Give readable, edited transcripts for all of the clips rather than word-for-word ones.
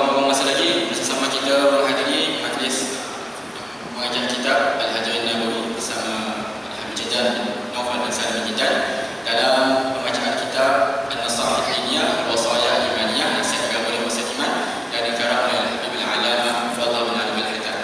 buang-buang masa lagi, bersama kita menghadiri majlis pengajian kitab Al-Hajar Nawawi bersama Al-Habib Jajah Novel dan Salim Jajah dalam pembacaan kitab An-Nasihat Al-Ilmiyah Wasayah Imaniyah Nasihat Agama dan Wasiat Iman yang dikarang oleh Al-Habib Al-Alamah Fadhlah bin Alim Al-Hitam.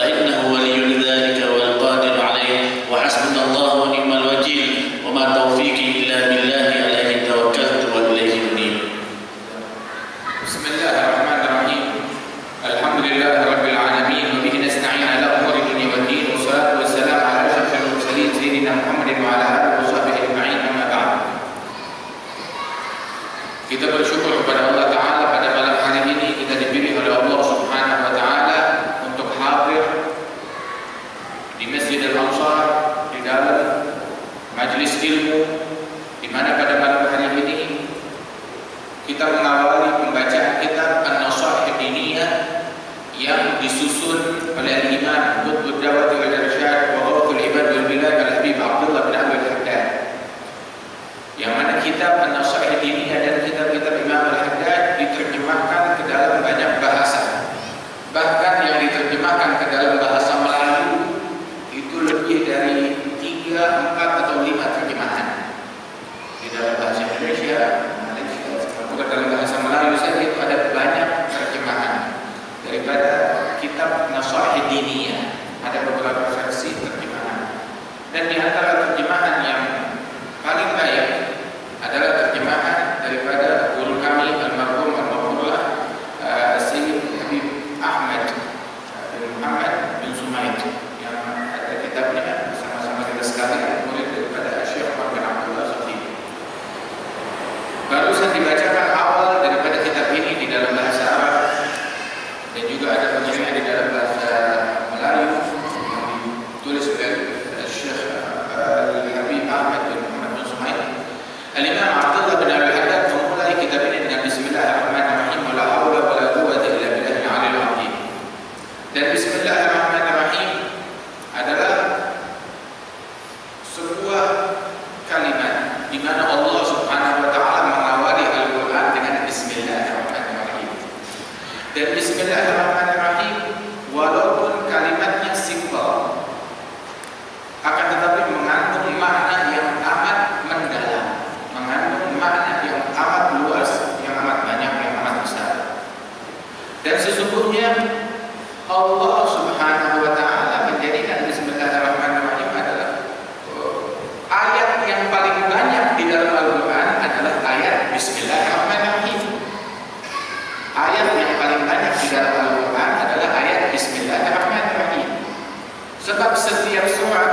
فإنه ولي ذلك والقادر عليه وحسبنا الله ونعم الوكيل Kita bersyukur kepada Allah Ta'ala pada malam hari ini kita dipilih oleh Allah Subhanahu wa Ta'ala untuk hadir di Masjid Al-Ansar, di dalam majelis ilmu, di mana pada malam hari ini kita mengawali pembacaan kitab An-Nasa'ih Diniyah yang disusun oleh Al-Imam Qutbud Da'wah wal Irsyad wa Ghawthul Ibad wal Bilad Al-Habib Abdullah bin Abdul Haddad, yang mana kitab An-Nasa'ih Diniyah dan kitab-kitab Imam Al-Haddad diterjemahkan ke dalam banyak bahasa. Bahkan yang diterjemahkan ke dalam bahasa Melayu itu lebih dari 3, 4 atau 5 terjemahan. Di dalam bahasa Indonesia, bukan dalam bahasa Melayu saja, itu ada banyak terjemahan daripada kitab Nasa'ih Diniyah. Ada beberapa versi terjemahan. Dan di antara terjemahan yang paling baik adalah terjemahan daripada guru kami almarhum Al-Ma'furullah Sayyid Habib Ahmad bin Muhammad bin Sumaid, yang ada kitabnya bersama-sama kita sekalian, murid daripada Syekh Umar bin Abdullah Safi. Barusan dibacakan awal daripada kitab ini di dalam bahasa Arab, dan juga ada penjelasan di dalam bahasa Melayu yang ditulis oleh Syekh Habib Ahmad bin Muhammad bin Sumaid. Al-Imam Abdullah bin Abdullah kitab ini dengan bismillahirrahmanirrahim, wala haula wala quwwata illa billahil aliyil azim. Dan bismillahirrahmanirrahim adalah sebuah kalimat di mana Allah Subhanahu wa Ta'ala mengawali Al-Qur'an dengan bismillahirrahmanirrahim. Dan bismillahirrahmanirrahim walaupun kalimatnya simpel akan tetapi mengandung makna yang amat mendalam, mengandung makna amat luas, yang amat banyak, yang amat besar. Dan sesungguhnya Allah Subhanahu wa Ta'ala menjadikan bismillahirrahmanirrahim adalah ayat yang paling banyak di dalam Al-Quran adalah ayat bismillahirrahmanirrahim. Ayat yang paling banyak di dalam Al-Quran adalah ayat bismillahirrahmanirrahim. Sebab setiap surat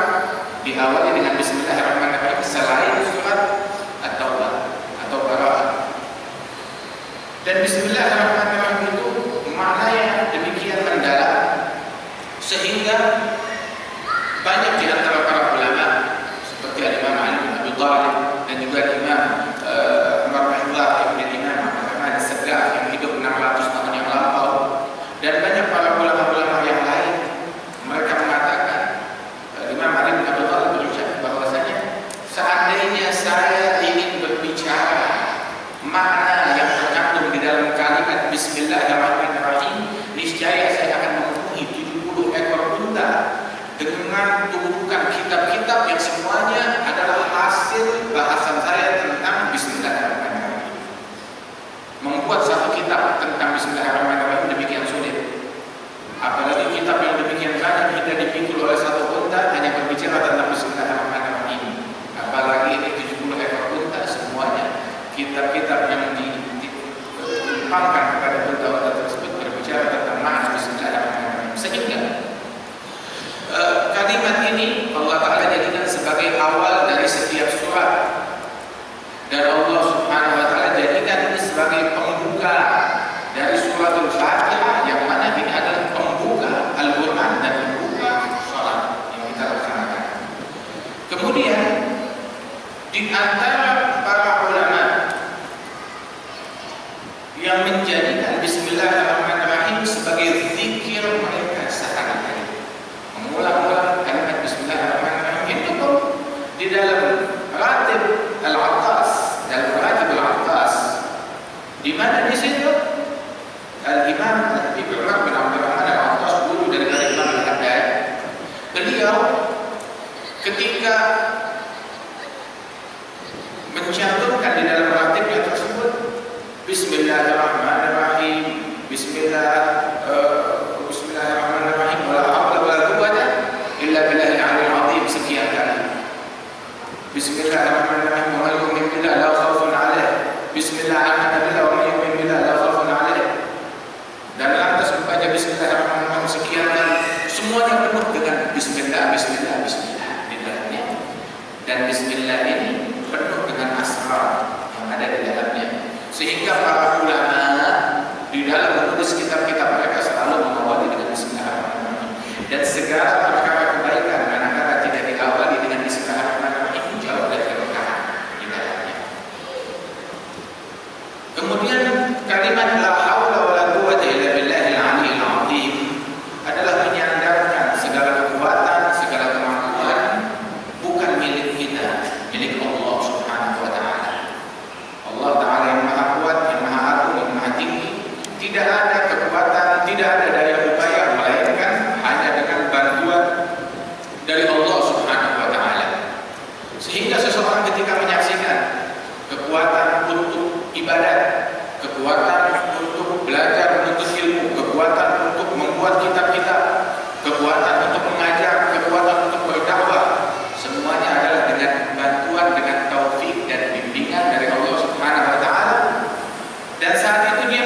diawali dengan bismillahirrahmanirrahim selain surat At-Taubah atau Bara'ah. Dan bismillahirrahmanirrahim itu makna yang demikian mendalam sehingga banyak di antara para ulama seperti Imam Ali bin Abi Thalib dan juga Imam Umar bin Khattab dan Imam Ahmad As-Saqafi yang hidup 600 tahun yang lalu, dan banyak para ulama-ulama yang lain, mereka mengatakan Imam Ali bin Abi Thalib berucap bahwasanya seandainya saya ingin berbicara makna yang terkandung di dalam kalimat bismillahirrahmanirrahim, niscaya saya akan memenuhi 70 ekor unta dengan tumpukan kitab-kitab yang semuanya adalah hasil bahasan saya tentang bismillahirrahmanirrahim. Membuat satu kitab tentang bismillahirrahmanirrahim demikian sulit, apalagi kitab yang demikian banyak hingga dipikul oleh satu unta hanya berbicara tentang bismillahirrahmanirrahim. Apalagi ini 70 ekor unta semuanya kitab-kitab yang ditimpangkan kepada unta-unta tersebut berbicara tentang makna bismillahirrahmanirrahim. Sehingga kalimat ini Allah Ta'ala jadikan sebagai awal dari setiap surat, dan Allah Subhanahu wa Ta'ala jadikan ini sebagai pembuka dari suratul Fatihah, yang mana ini adalah pembuka Al-Quran dan pembuka sholat yang kita laksanakan. Kemudian di antara para ulama yang menjadikan bismillahirrahmanirrahim sebagai zikir mereka sehari-hari, mengulang-ulang kalimat bismillahirrahmanirrahim itu pun di dalam ratib Al-Attas, dalam ratib Al-Attas, di mana di situ Al-Imam Ibnu Umar bin Abdul Rahman Al-Attas, guru dari Imam Al-Haddad, beliau ketika mencantumkan di dalam ratibnya tersebut bismillahirrahmanirrahim, bismillahirrahmanirrahim wala haula wala quwwata illa billahil aliyyil azim sekian kali, bismillahirrahmanirrahim wa man yu'min billahi la khaufun 'alaih, bismillahirrahmanirrahim wa man yu'min billahi la khaufun 'alaih, dan lantas membaca bismillahirrahmanirrahim sekian kali, semuanya penuh dengan bismillah, bismillah, bismillah di dalamnya. Dan bismillah ini penuh dengan asrar yang ada di dalamnya, Sehingga para ulama di dalam menulis kitab-kitab mereka selalu mengawali dengan bismillahirrahmanirrahim. Dan segala perkara kebaikan manakala tidak diawali dengan bismillahirrahmanirrahim itu jauh dari keberkahan di dalamnya. Kemudian kalimat la haula wala quwwata illa billahil aliyyil azim adalah menyandarkan segala kekuatan, segala kemampuan bukan milik kita, milik Allah Subhanahu wa taala. Allah taala yang Maha Kuat, yang Maha Agung, yang Maha Tinggi. Tidak ada kekuatan, tidak ada daya upaya melainkan hanya dengan bantuan dari Allah Subhanahu wa taala. Sehingga seseorang ketika menyaksikan kekuatan untuk ibadat, kekuatan untuk belajar menuntut ilmu, kekuatan untuk membuat kitab-kitab, kekuatan untuk mengajar, kekuatan untuk berdakwah, semuanya adalah dengan bantuan, dengan taufik dan bimbingan dari Allah Subhanahu wa taala. Dan saat itu dia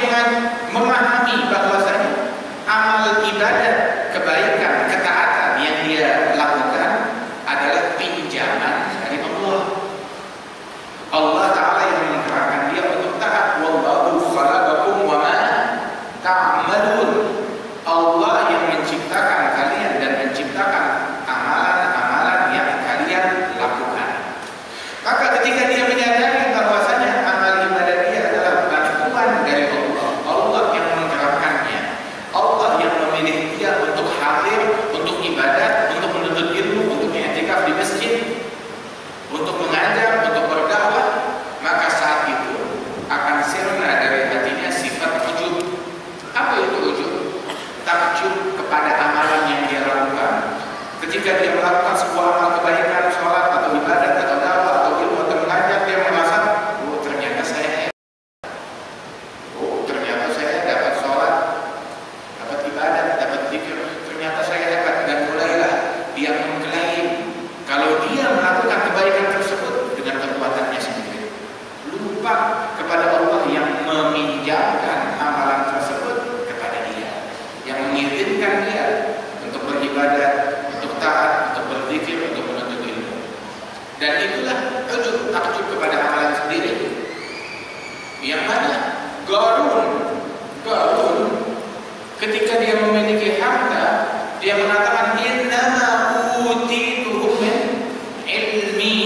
memahami bahwasanya amal ibadat, kebaikan, ketaatan yang dia lakukan adalah pinjaman dari Allah. Allah Ta'ala yang mengarahkan dia untuk taat. Wallahu khalaqakum wa ma ta'malun. Allah yang menciptakan kalian dan menciptakan amalan-amalan yang kalian lakukan. Maka ketika dia menyadari bahwasanya amal ibadat dia adalah bantuan dari Allah, untuk mengajar, untuk berdakwah, maka saat itu akan sirna dari hatinya sifat ujub. Apa itu ujub? Takjub kepada amalan yang dia lakukan. Ketika dia melakukan sebuah amal kebaikan, sholat atau ibadat atau dakwah atau ilmu atau mengajar, dia merasa, oh ternyata saya dapat sholat, dapat ibadat, dapat zikir, ternyata saya dapat. Dan mulailah dia mengklaim kalau dia melakukan kebaikan tersebut dengan kekuatannya sendiri, lupa kepada Allah yang meminjamkan amalan tersebut kepada dia, yang mengizinkan dia untuk beribadat, untuk taat, untuk berzikir, untuk menuntut ilmu. Dan itulah takjub kepada amalan sendiri, yang mana garun ketika dia memiliki harta, dia mengatakan innama utituhu min ilmi,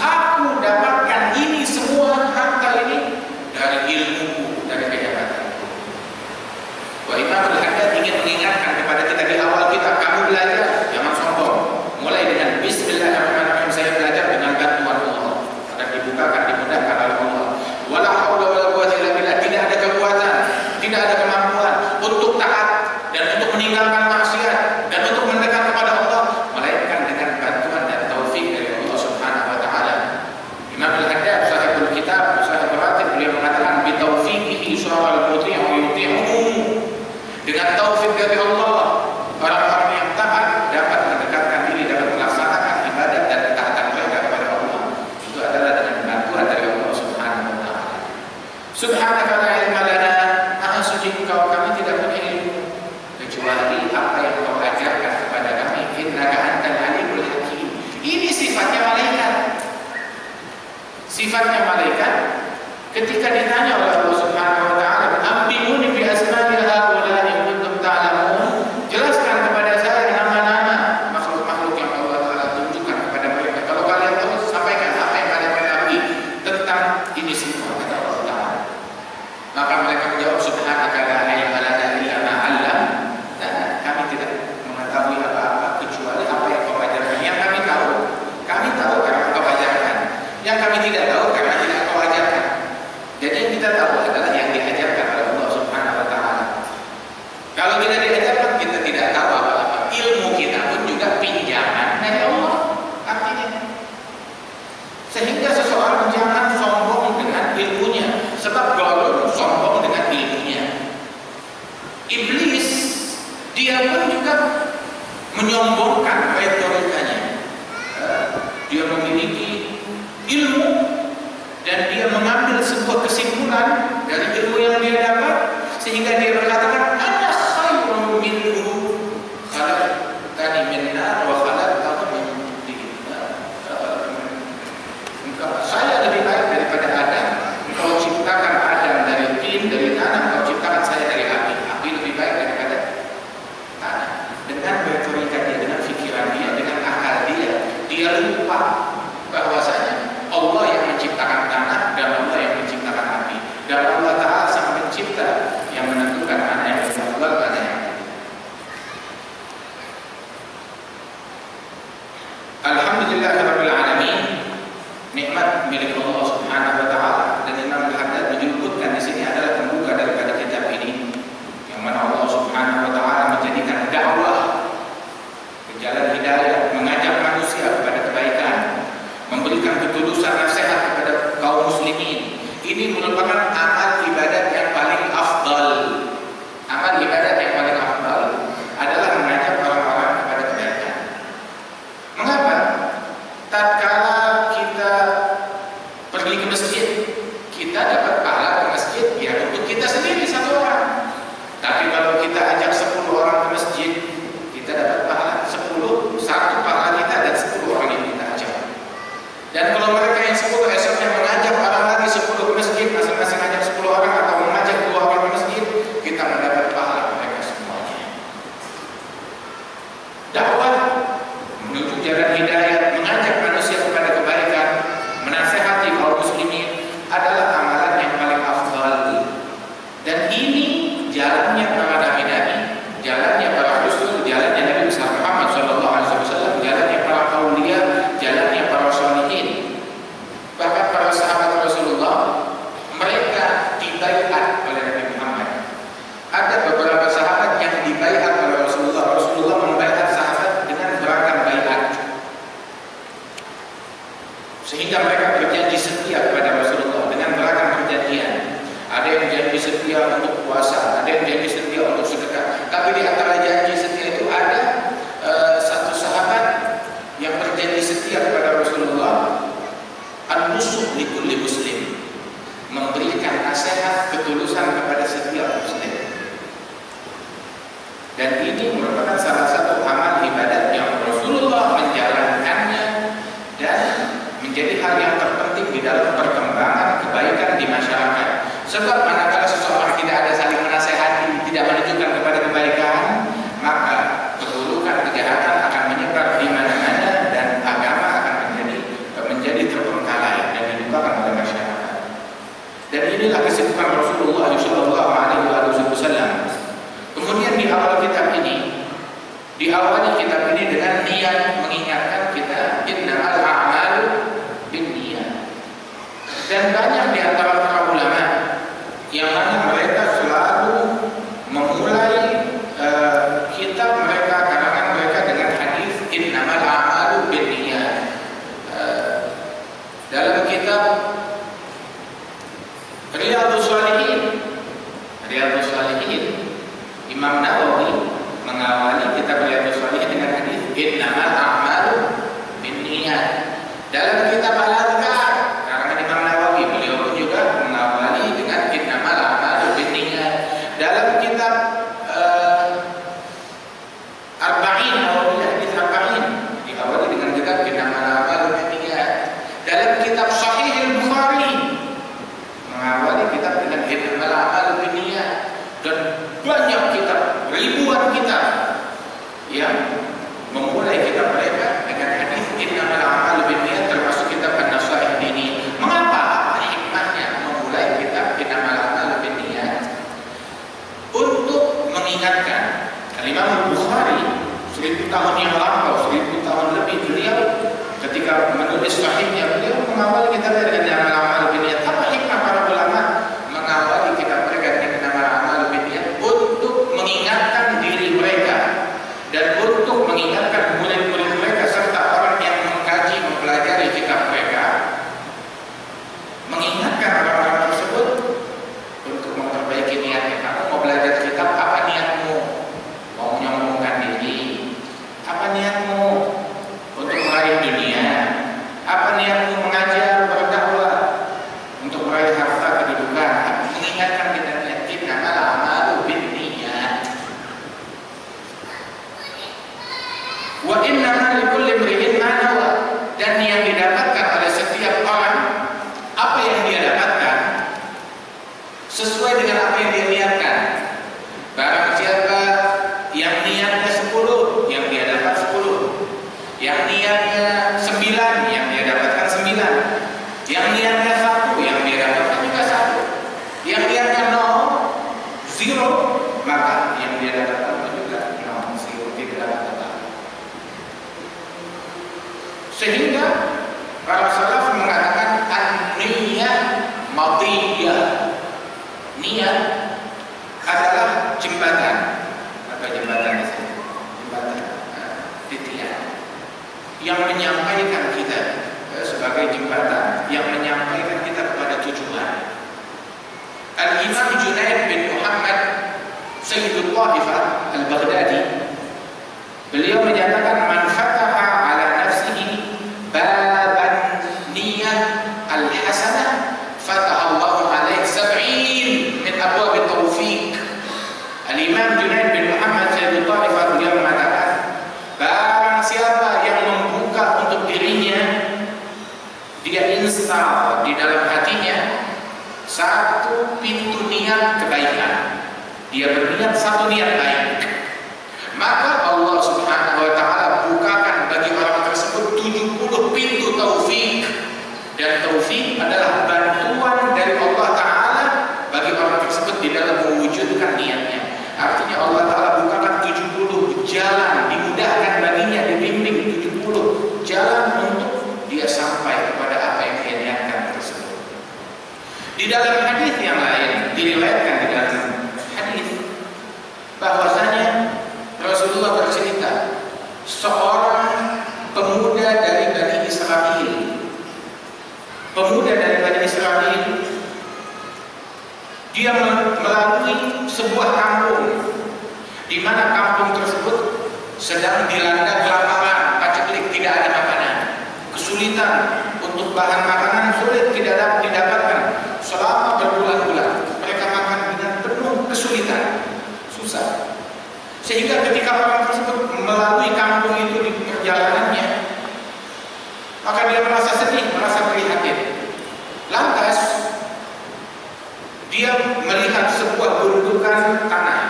aku dapatkan ini semua harta ini dari ilmu, dari kejabatanku. Wa Imam Al-Haddad ingin mengingatkan kepada kita di awal kita, kamu belajar jangan sombong, mulai dengan bismillahirrahmanirrahim, saya belajar dengan bantuan Allah, akan dibukakan, dimudahkan oleh Allah. Wala haula wala quwwata illa billah, tidak ada kekuatan, tidak ada kemampuan untuk taat dan untuk meninggalkan maksiat dan untuk mendekat kepada Allah melainkan dengan bantuan dan taufik dari Allah Subhanahu wa taala. Imam Al-Haddad sahibul kitab, sahibul ratib, beliau mengatakan bi taufiqihi syara'al muti'u yuti'uhu. Dengan taufik dari Allah, orang-orang yang taat dapat mendekatkan diri, dapat melaksanakan ibadat dan ketaatan mereka kepada Allah. Itu adalah dengan bantuan dari Allah Subhanahu wa taala. Subhanaka la ilma lana, maha suci Engkau, kami tidak punya ilmu kecuali apa yang Kau ajarkan kepada kami. Innaka antal alimul hakim. Ini sifatnya malaikat. Sifatnya malaikat ketika ditanya oleh Allah Subhanahu wa taala, "Ambiuni bi asma'il haula in kuntum ta'lamun." Jelaskan kepada saya nama-nama makhluk-makhluk yang Allah Taala tunjukkan kepada mereka. Kalau kalian tahu, sampaikan apa yang kalian ketahui tentang ini semua kepada Allah Taala. Maka mereka menjawab, "Subhanaka la ilma lana illa ma 'allamtana." Kami tidak mengetahui apa-apa kecuali apa yang Kau ajarkan. Yang kami tahu karena Kau ajarkan. Yang kami tidak tahu karena tidak Kau ajarkan. Jadi yang kita tahu adalah yang diajarkan oleh Allah Subhanahu wa taala. Kalau tidak diajarkan, kita tidak tahu apa-apa. Ilmu kita pun juga pinjaman dari Allah artinya. Sehingga seseorang jangan sombong dengan ilmunya, sebab kalau sombong dengan ilmunya, iblis dia pun juga menyombongkan retorikanya. Dia memiliki ilmu dan dia mengambil sebuah kesimpulan dari ilmu yang dia dapat, sehingga dia berkatakan ana khairun minhu khalaqtani min nar wa khalaqtahu min tin. Saya lebih baik daripada Adam, Engkau ciptakan Adam Dan Allah Ta'ala sang pencipta yang menentukan mana yang halal, mana yang haram. Alhamdulillahirabbil alamin. Nikmat milik Allah Subhanahu wa taala, dan Imam Al-Haddad menyebutkan di sini adalah pembuka daripada kitab ini, yang mana Allah Subhanahu wa taala menjadikan dakwah ke jalan hidayah, mengajak manusia kepada kebaikan, memberikan ketulusan nasihat kepada kaum muslimin. Ini merupakan amal ibadat yang paling afdal. Amal ibadat yang paling afdal adalah mengajak orang-orang kepada kebaikan. Mengapa? Tatkala kita pergi ke masjid, kita dapat pahala ke masjid ya untuk kita sendiri satu orang. Tapi kalau kita ajak 10 orang ke masjid, kita dapat pahala 10, satu pahala kita dan 10 orang yang kita ajak. Dan kalau mereka yang 10 esoknya mengajak orang lagi 10 ke masjid, masing-masing ajak 10 orang atau mengajak 2 orang ke masjid, kita mendapat pahala mereka semuanya. Dakwah menuju jalan hidayah, mengajak manusia kepada kebaikan, menasehati kaum muslimin adalah amalan yang paling afdal. Dan ini jalannya para nabi-nabi, jalannya para rasul, jalannya Nabi besar Muhammad sallallahu alaihi wasallam, jalannya para aulia, jalannya para sholihin. Bahkan para sahabat Rasulullah, mereka dibaiat oleh Nabi Muhammad. Ada beberapa sahabat yang dibaiat oleh Rasulullah. Rasulullah membaiat sahabat dengan beragam baiat, sehingga mereka berjanji setia kepada Rasulullah dengan beragam perjanjian. Ada yang janji setia untuk puasa, ada yang janji setia untuk sedekah. Tapi di antara janji setia itu ada satu sahabat yang berjanji setia kepada Rasulullah. Al-Nusuh likulli muslim, memberikan nasihat ketulusan kepada setiap muslim. Dan ini merupakan salah satu amal ibadat yang Rasulullah menjalankannya dan menjadi hal yang terpenting di dalam perkembangan kebaikan di masyarakat. Sebab manakala seseorang tidak ada saling menasehati, tidak menunjukkan kepada kebaikan, maka keburukan kejahatan akan menyebar di mana-mana dan agama akan menjadi terbengkalai dan dilupakan oleh masyarakat. Dan inilah kesibukan Rasulullah SAW. Kemudian di awal kitab ini, diawali kitab ini dengan niat mengingatkan kita, innamal a'malu binniyat. Dan banyak di antara para ulama yang mana mereka selalu memulai kitab mereka, karangan mereka dengan hadis innamal a'malu binniyat. Dalam kitab Riyadhus Shalihin, Imam Nawawi mengawali kitab Riyadhus Shalihin dengan hadis innamal a'malu binniyat. Dalam kitab Al-Azkar karena Imam Nawawi, beliau pun juga mengawali dengan innamal a'malu binniyat. Dalam kitab Arba'in diawali dengan kitab innamal a'malu binniyat. Dalam kitab Sahih Al-Bukhari mengawali kitab dengan innamal a'malu binniyat. Dan banyak kitab, ribuan kitab yang memulai kitab mereka dengan hadis innamal a'malu binniyat, termasuk kitab An-Nasaih ini. Mengapa? Hikmahnya memulai kitab innamal a'malu binniyat untuk mengingatkan. Imam Bukhari 1000 tahun yang lampau, 1000 tahun lebih, beliau ketika menulis sahihnya, beliau mengawali kitab dengan innamal a'malu binniyat. Apa hikmah para ulama mengawali kitab mereka dengan innamal a'malu binniyat? Untuk mengingatkan diri mereka dan untuk mengingatkan murid-murid mereka serta orang yang mengkaji, mempelajari kitab mereka, mengingatkan orang-orang tersebut untuk memperbaiki niatnya. Kamu mau belajar kitab, apa niatmu? Mau nyombongkan diri? Apa niatmu? Untuk meraih dunia? Apa niatmu? Mengajar, berdakwah untuk meraih harta, kedudukan? Mengingatkan kita niat kita al-amalu binniyat. Wa innama likulli imri'in ma nawa, dan yang didapatkan oleh setiap orang apa yang dia dapatkan sesuai dengan apa yang dia niatkan. Barang siapa yang niatnya 10, yang dia dapat 10. Yang niatnya 9, yang dia dapatkan 9. Yang niatnya 1, yang dia dapatkan juga 1. mulia, niat adalah jembatan. Apa jembatan itu? Jembatan titia yang menyampaikan kita sebagai jembatan yang menyampaikan kita kepada tujuan. Al-Imam Junaid bin Muhammad Sayyidul Qadifah Al-Baghdadi, beliau menyatakan manfaatah ala nafsihi baban niyah al-hasanah fatahallahu alaih sab'in min abwabi taufiq. Al-Imam Junaid bin Muhammad Sayyidul Qadifah beliau mengatakan, barang siapa yang membuka untuk dirinya, dia install di dalam hatinya satu pintu niat kebaikan, dia berniat satu niat baik, maka Allah Subhanahu wa Ta'ala bukakan bagi orang tersebut 70 pintu taufik. Dan taufik adalah bantuan dari Allah Ta'ala bagi orang tersebut di dalam mewujudkan niatnya. Artinya Allah Ta'ala bukakan 70 jalan, dimudahkan baginya, dibimbing 70 jalan untuk dia sampai kepada apa yang dia niatkan tersebut. Di dalam hadis yang lain diriwayatkan di dalam hadis bahwasanya Rasulullah bercerita seorang pemuda dari Bani Israil. Pemuda dari Bani Israil, dia melalui sebuah kampung di mana kampung tersebut sedang dilanda kelaparan, paceklik, tidak ada makanan. Kesulitan untuk bahan makanan sulit tidak didapatkan selama berbulan-bulan. Mereka makan dengan penuh kesulitan, susah. Sehingga ketika orang tersebut melalui kampung itu di perjalanannya, maka dia merasa sedih, merasa prihatin. Lantas dia melihat sebuah gundukan tanah,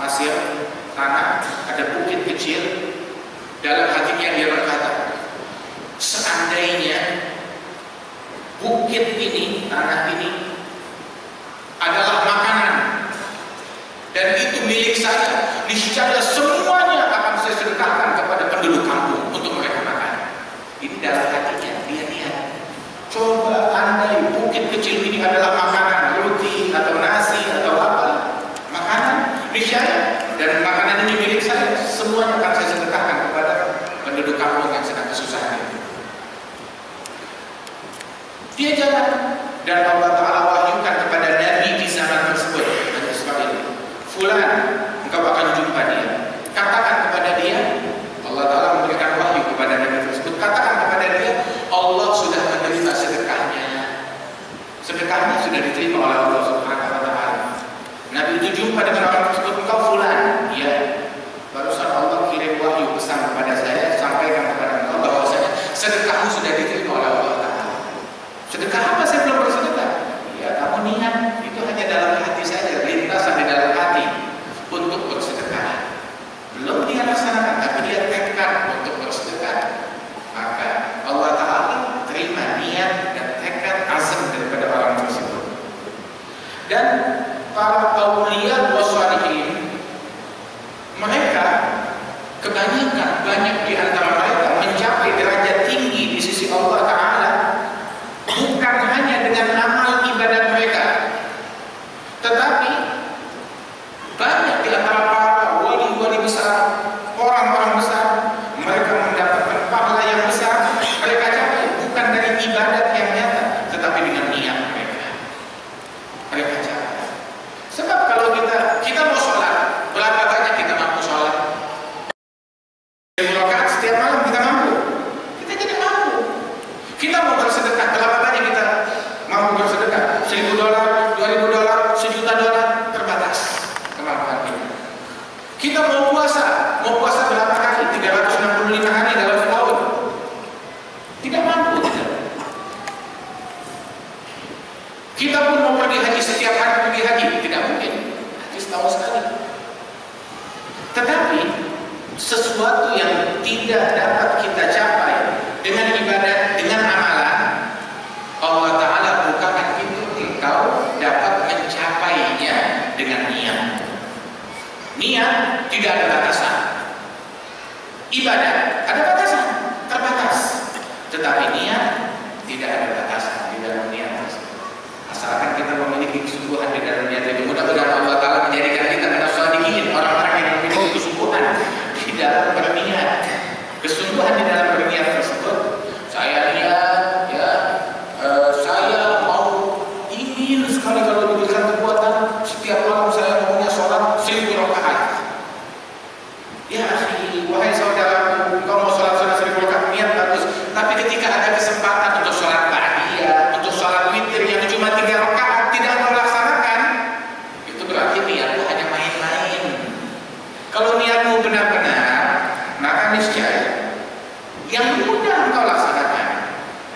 pasir, tanah, ada bukit kecil. Dalam hatinya dia berkata, seandainya bukit ini, tanah ini adalah makanan dan itu milik saya, niscaya semuanya akan saya sedekahkan kepada penduduk kampung untuk mereka makan. Ini dalam hatinya dia niat. Coba andai bukit kecil ini adalah makanan, roti atau nasi atau apa, makanan niscaya, dan makanan ini milik saya, semuanya akan saya sedekahkan kepada penduduk kampung yang sedang kesusahan. Dia jalan dan Allah Ta'ala wahyukan kepada Nabi di zaman tersebut, Nabi Israil, fulan, engkau akan jumpa dia. Katakan kepada dia, Allah Ta'ala memberikan wahyu kepada Nabi tersebut, katakan kepada dia, Allah sudah menerima sedekahnya. Sedekahnya sudah diterima oleh Allah Subhanahu wa Ta'ala. Nabi itu jumpa dengan orang tersebut, engkau fulan, ya, barusan Allah kirim wahyu pesan kepada saya, sampaikan kepada engkau bahwasanya sedekahmu sudah diterima oleh Allah. Sedekah apa saya belum bersedekah? Ya, kamu niat itu hanya dalam hati saja, lintasan di dalam hati untuk bersedekah. Belum dia laksanakan, tapi dia tekad untuk bersedekah. Maka Allah Ta'ala terima niat dan tekad azam daripada orang tersebut. Dan para auliya wassalihin, mereka kebanyakan, banyak di antara mereka mencapai derajat tinggi di sisi Allah Ta'ala, bukan hanya dengan amal ibadah mereka, tetapi banyak di antara para wali-wali besar, orang-orang besar, mereka mendapatkan pahala yang besar. Mereka capai bukan dari ibadat yang nyata, tetapi dengan niat mereka. Mereka capai. Sebab kalau kita mau sholat, berapa banyak kita mampu sholat? Rakaat setiap malam kita mampu? Kita tidak mampu. Kita mau bersedekah, berapa banyak kita mampu bersedekah? $1,000, $2,000, $1,000,000, terbatas kemampuan kita. Kita mau puasa berapa kali? 365 hari dalam setahun, tidak mampu kita. Kita pun mau pergi haji setiap hari, pergi haji tidak mungkin, haji setahun sekali. Tetapi sesuatu yang tidak dapat kita capai dengan ibadah, dengan amalan, Allah Ta'ala bukakan pintu, engkau dapat mencapainya dengan niat. Niat tidak ada batasan. Ibadah ada batasan, terbatas. Tetapi niat tidak ada batasan di dalam niat tersebut. Asalkan kita memiliki kesungguhan di dalam niat itu. Mudah-mudahan Allah Ta'ala menjadikan kita minas shalihin, orang-orang yang memiliki kesungguhan di dalam berniat. Kesungguhan di dalam berniat tersebut, saya lihat ya, saya mau ingin sekali kalau diberikan kekuatan, setiap malam saya punya sholat 1000 rakaat. Ya akhi, wahai saudara, kalau mau sholat 1000 rakaat niat bagus, tapi ketika ada kesempatan untuk sholat ba'diyah, untuk sholat witir yang cuma 3 rakaat tidak melaksanakan, itu berarti niatmu hanya main-main. Kalau niatmu benar-benar, maka niscaya yang mudah engkau laksanakan.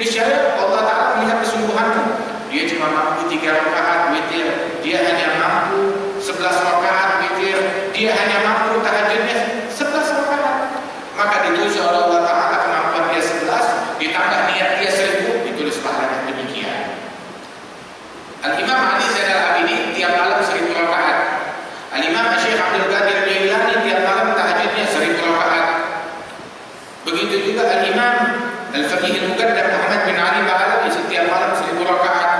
Niscaya Allah Ta'ala melihat kesungguhanmu. Dia cuma mampu 3 rakaat witir, dia hanya mampu 11 rakaat witir, dia hanya mampu tahajudnya 11 rakaat. Maka ditulis oleh Allah Ta'ala kemampuan dia 11 ditambah niat dia 1000, ditulis pahala demikian. Al-Imam Ali Zainal Abidin tiap malam 1000 rakaat. Al-Imam Syekh Abdul Qadir Jailani tiap malam tahajudnya 1000 rakaat. Begitu juga Al-Imam Al-Faqih Al-Muqaddam Ahmad bin Ali Ba'alawi setiap malam 1000 rakaat.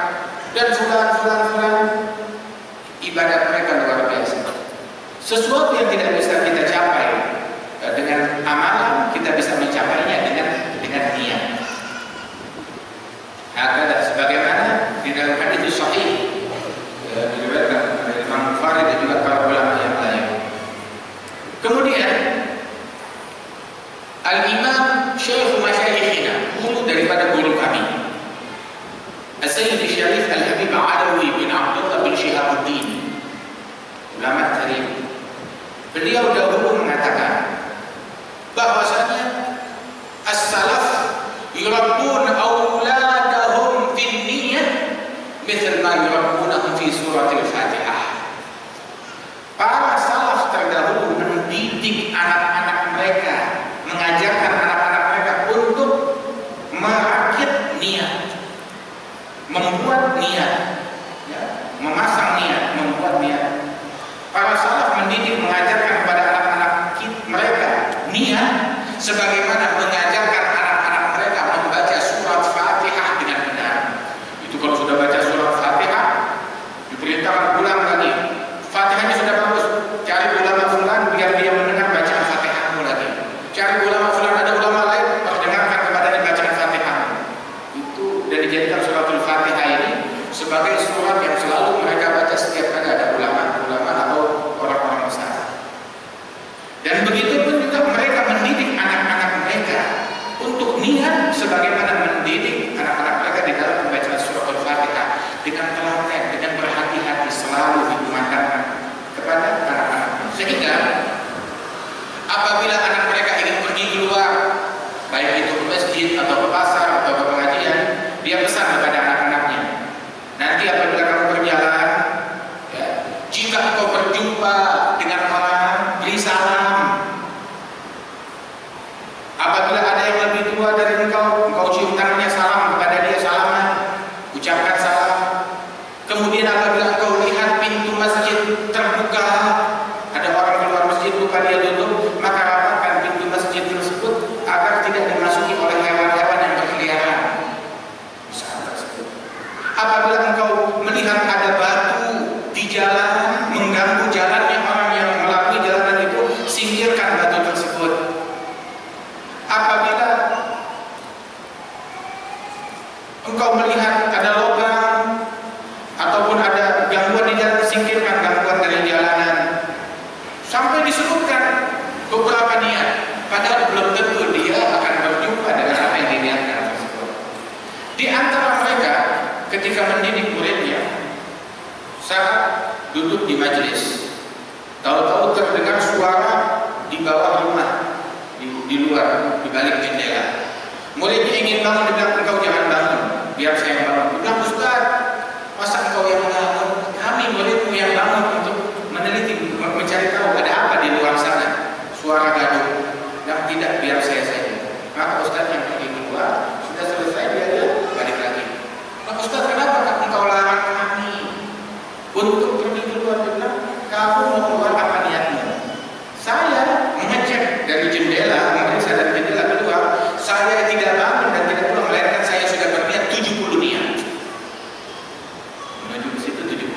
Dan fulan-fulan ibadat mereka luar biasa. Sesuatu yang tidak bisa kita capai dengan amalan, kita bisa mencapainya dengan niat. Ada sebagaimana di dalam hadis sahih diriwayatkan oleh Imam Bukhari dan juga para ulama yang lain. Kemudian Al-Imam Syekh Masyayikhina, guru daripada guru kami As-Sayyid Syarif Al-Habib Alawi bin Abdullah bin Syihabuddin, ulama tarim. Beliau dahulu mengatakan bahwasanya as-salaf yurabbun awladahum fi niyyah mithla ma yurabbunahum fi suratil Fatihah. Para salaf terdahulu mendidik anak-anak mereka, mengajarkan anak-anak mereka untuk merakit niat, membuat niat, ya, memasang niat, membuat niat. Para salaf mendidik mengajarkan kepada anak-anak mereka niat sebagaimana mengajarkan anak-anak mereka membaca surat Fatihah dengan benar. Itu kalau sudah baca surat Fatihah diperintahkan ulang lagi. Fatihahnya sudah bagus, cari ulama fulan biar dia mendengar bacaan Fatihahmu lagi. Cari ulama fulan, ada ulama lain, perdengarkan kepada dia bacaan Fatihah. Itu dan dijadikan suratul Fatihah ini sebagai surat yang selalu mereka baca setiap kali ada ulama-ulama atau orang-orang besar. Dan begitu pun juga mereka mendidik anak-anak mereka untuk niat sebagaimana mendidik anak-anak mereka di dalam membaca suratul Fatihah dengan telaten, dengan berhati-hati, selalu dikumandangkan kepada anak-anak. Sehingga apabila anak mereka ingin pergi keluar, baik itu ke masjid atau ke pasar atau ke pengajian, dia pesan kepada anak-anaknya, nanti apabila kamu berjalan, ya, jika kau berjumpa dengan orang, beri salam. Apabila ada yang lebih tua dari engkau, engkau cium tangannya, salam kepada dia, salaman, ucapkan salam. Kemudian apabila engkau lihat pintu masjid terbuka, ada orang keluar masjid buka dia tutup, maka rapatkan pintu masjid tersebut agar tidak dimasuki oleh hewan-hewan yang berkeliaran. Apabila engkau melihat ada batu di jalan mengganggu jalannya orang yang melalui jalanan itu, singkirkan batu tersebut. Apabila engkau melihat ada lubang ataupun ada gangguan di jalan, singkirkan gangguan dari jalanan. Sampai disebutkan beberapa niat, padahal belum tentu dia akan berjumpa dengan apa yang diniatkan tersebut. Di antara mereka ketika mendidik muridnya saat duduk di majelis, tahu-tahu terdengar suara di bawah rumah, di luar, di balik jendela. Muridnya ingin bangun, bilang, engkau jangan bangun, biar saya yang bangun. Bilang, Ustaz, masa engkau yang bangun? Kami muridmu yang bangun untuk meneliti, mencari tahu ada apa di luar sana. Suara gaduh. Yang tidak, biar saya saja. Maka Ustaz yang pergi keluar, sudah selesai, biar dia balik lagi. Nah, Ustaz, kenapa engkau larang kami untuk pergi keluar? Bilang, kamu mau keluar apa niatmu? Saya mengecek dari jendela, memeriksa dari jendela keluar, saya tidak bangun dan tidak pulang, melainkan saya sudah berniat 70 niat menuju ke situ 70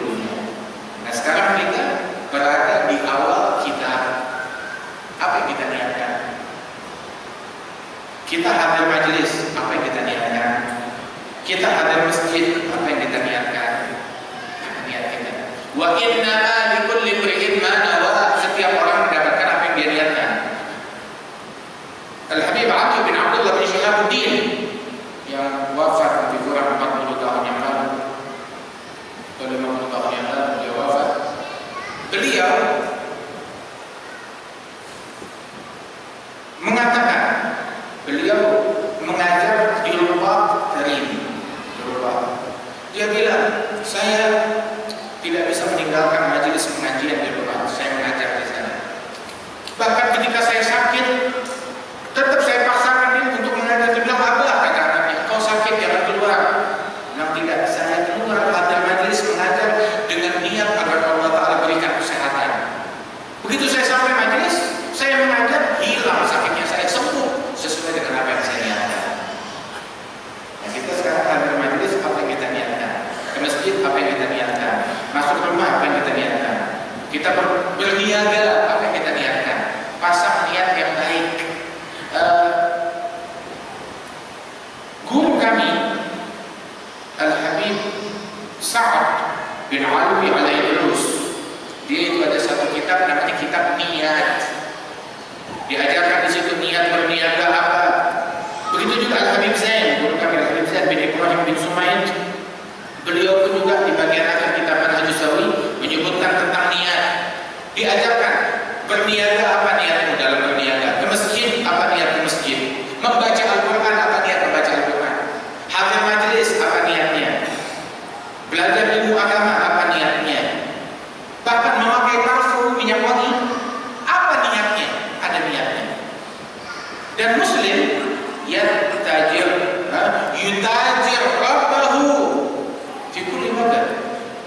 Wa innama likulli imri'in ma nawa, setiap orang mendapatkan apa yang dia niatkan. Al-Habib Abdul bin Abdullah bin Syihabuddin yang wafat lebih kurang 40 tahun yang lalu atau 50 tahun yang lalu dia wafat. Beliau mengatakan, beliau mengajar di Lupa Karim. Dia bilang, saya tidak bisa meninggalkan majelis pengajian di Lupa. Saya mengajar di sana. Bahkan ketika saya sakit, tetap saya paksakan dia untuk mengajar. Dia bilang, abah, kata anaknya, kau sakit jangan keluar. Nah, tidak, saya keluar pada majelis mengajar dengan niat agar Allah Ta'ala berikan kesehatan. Begitu saya sampai majelis, saya mengajar, hilang sakitnya saya, sembuh sesuai dengan apa yang saya niatkan. Nah, kita sekarang hadir majelis apa yang kita niatkan, ke masjid apa yang kita niatkan, masuk rumah apa yang kita niatkan, kita berniaga apa yang kita niatkan, pasang niat yang baik. Guru kami Al-Habib Sa'ad bin Alwi alaihi rus, dia itu ada satu kitab namanya kitab niat. Diajarkan di situ niat berniaga apa. Begitu juga Al-Habib Zain, guru kami Al-Habib Zain bin Ibrahim bin Sumaid, beliau pun juga di bagian akhir kitab Al-Hajjawi menyebutkan tentang niat. Diajarkan berniaga apa niatmu dalam berniaga, ke masjid apa niat ke masjid, membaca Al-Quran apa niat membaca Al-Quran, hadir majelis apa niatnya, belajar ilmu agama apa niatnya, bahkan memakai parfum minyak wangi. Dan muslim yang tajir, yutajir rabbahu fi kulli wadah.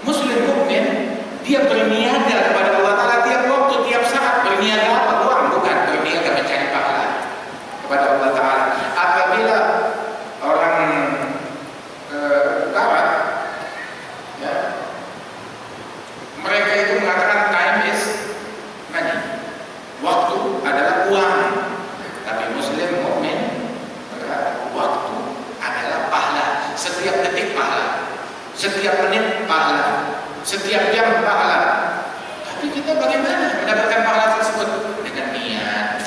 Muslim mukmin dia berniaga kepada Allah Ta'ala tiap waktu, tiap saat. Berniaga apa? Uang, bukan. Berniaga mencari pahala kepada Allah Ta'ala. Apabila orang kawat, ya, mereka itu mengatakan time is money, waktu adalah uang. Setiap detik pahala, setiap menit pahala, setiap jam pahala. Tapi kita bagaimana mendapatkan pahala tersebut? Dengan niat.